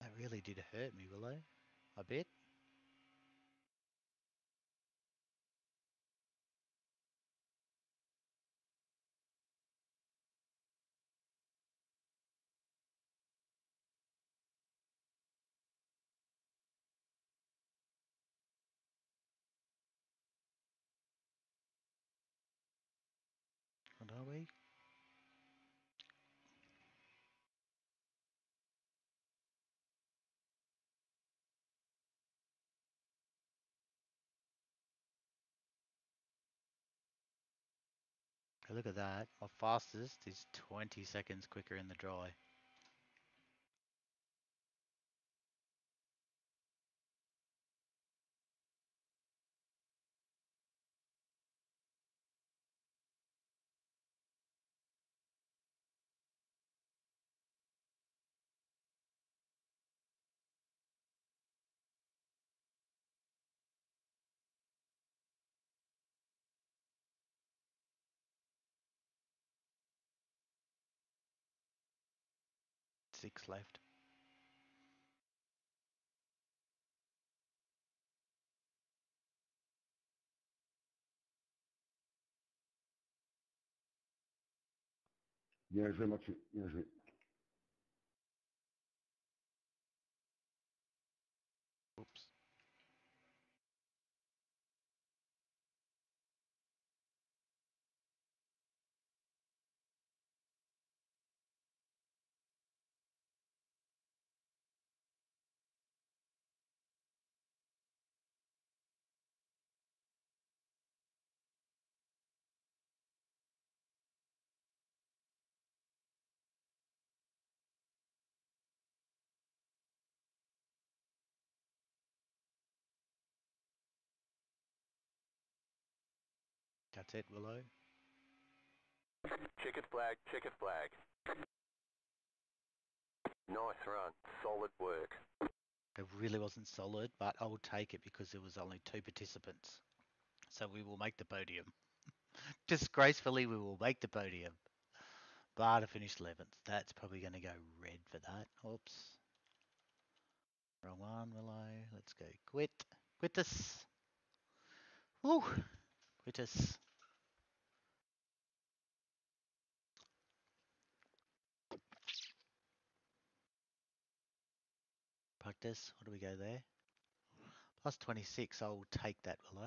That really did hurt me, Willow. A bit. Are we? Look at that. My fastest is 20 seconds quicker in the dry. Six left. Bien joué, Mathieu. Bien joué. Oops. That's it, Willow. Checkered flag, checkered flag. Nice run, solid work. It really wasn't solid, but I'll take it because there was only 2 participants. So we will make the podium. Disgracefully, we will make the podium. Barda finished 11th. That's probably going to go red for that. Oops. Wrong one, Willow. Let's go quit. Quit this. Woo! Quit us. Practice. What do we go there? Plus 26, I'll take that below.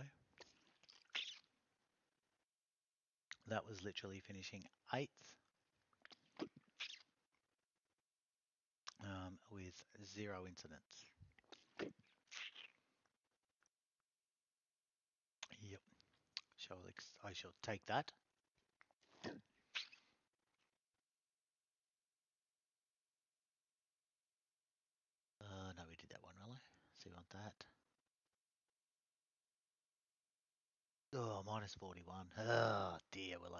That was literally finishing 8th with 0 incidents. Yep, I shall take that. No, we did that one, really. So we want that. Oh, minus 41. Oh, dear Willow.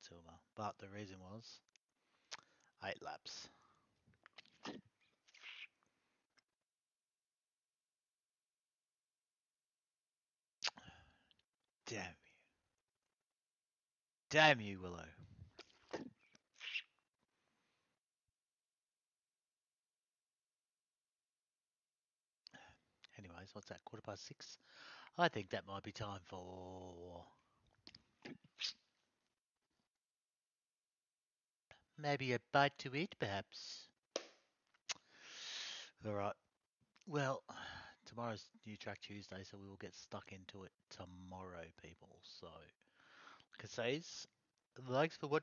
Silver. But the reason was 8 laps. Damn you. Damn you, Willow. What's that, 6:15? I think that might be time for maybe a bite to eat, perhaps. All right, well, tomorrow's New Track Tuesday, so we will get stuck into it tomorrow, people. So, like I say, thanks for watching.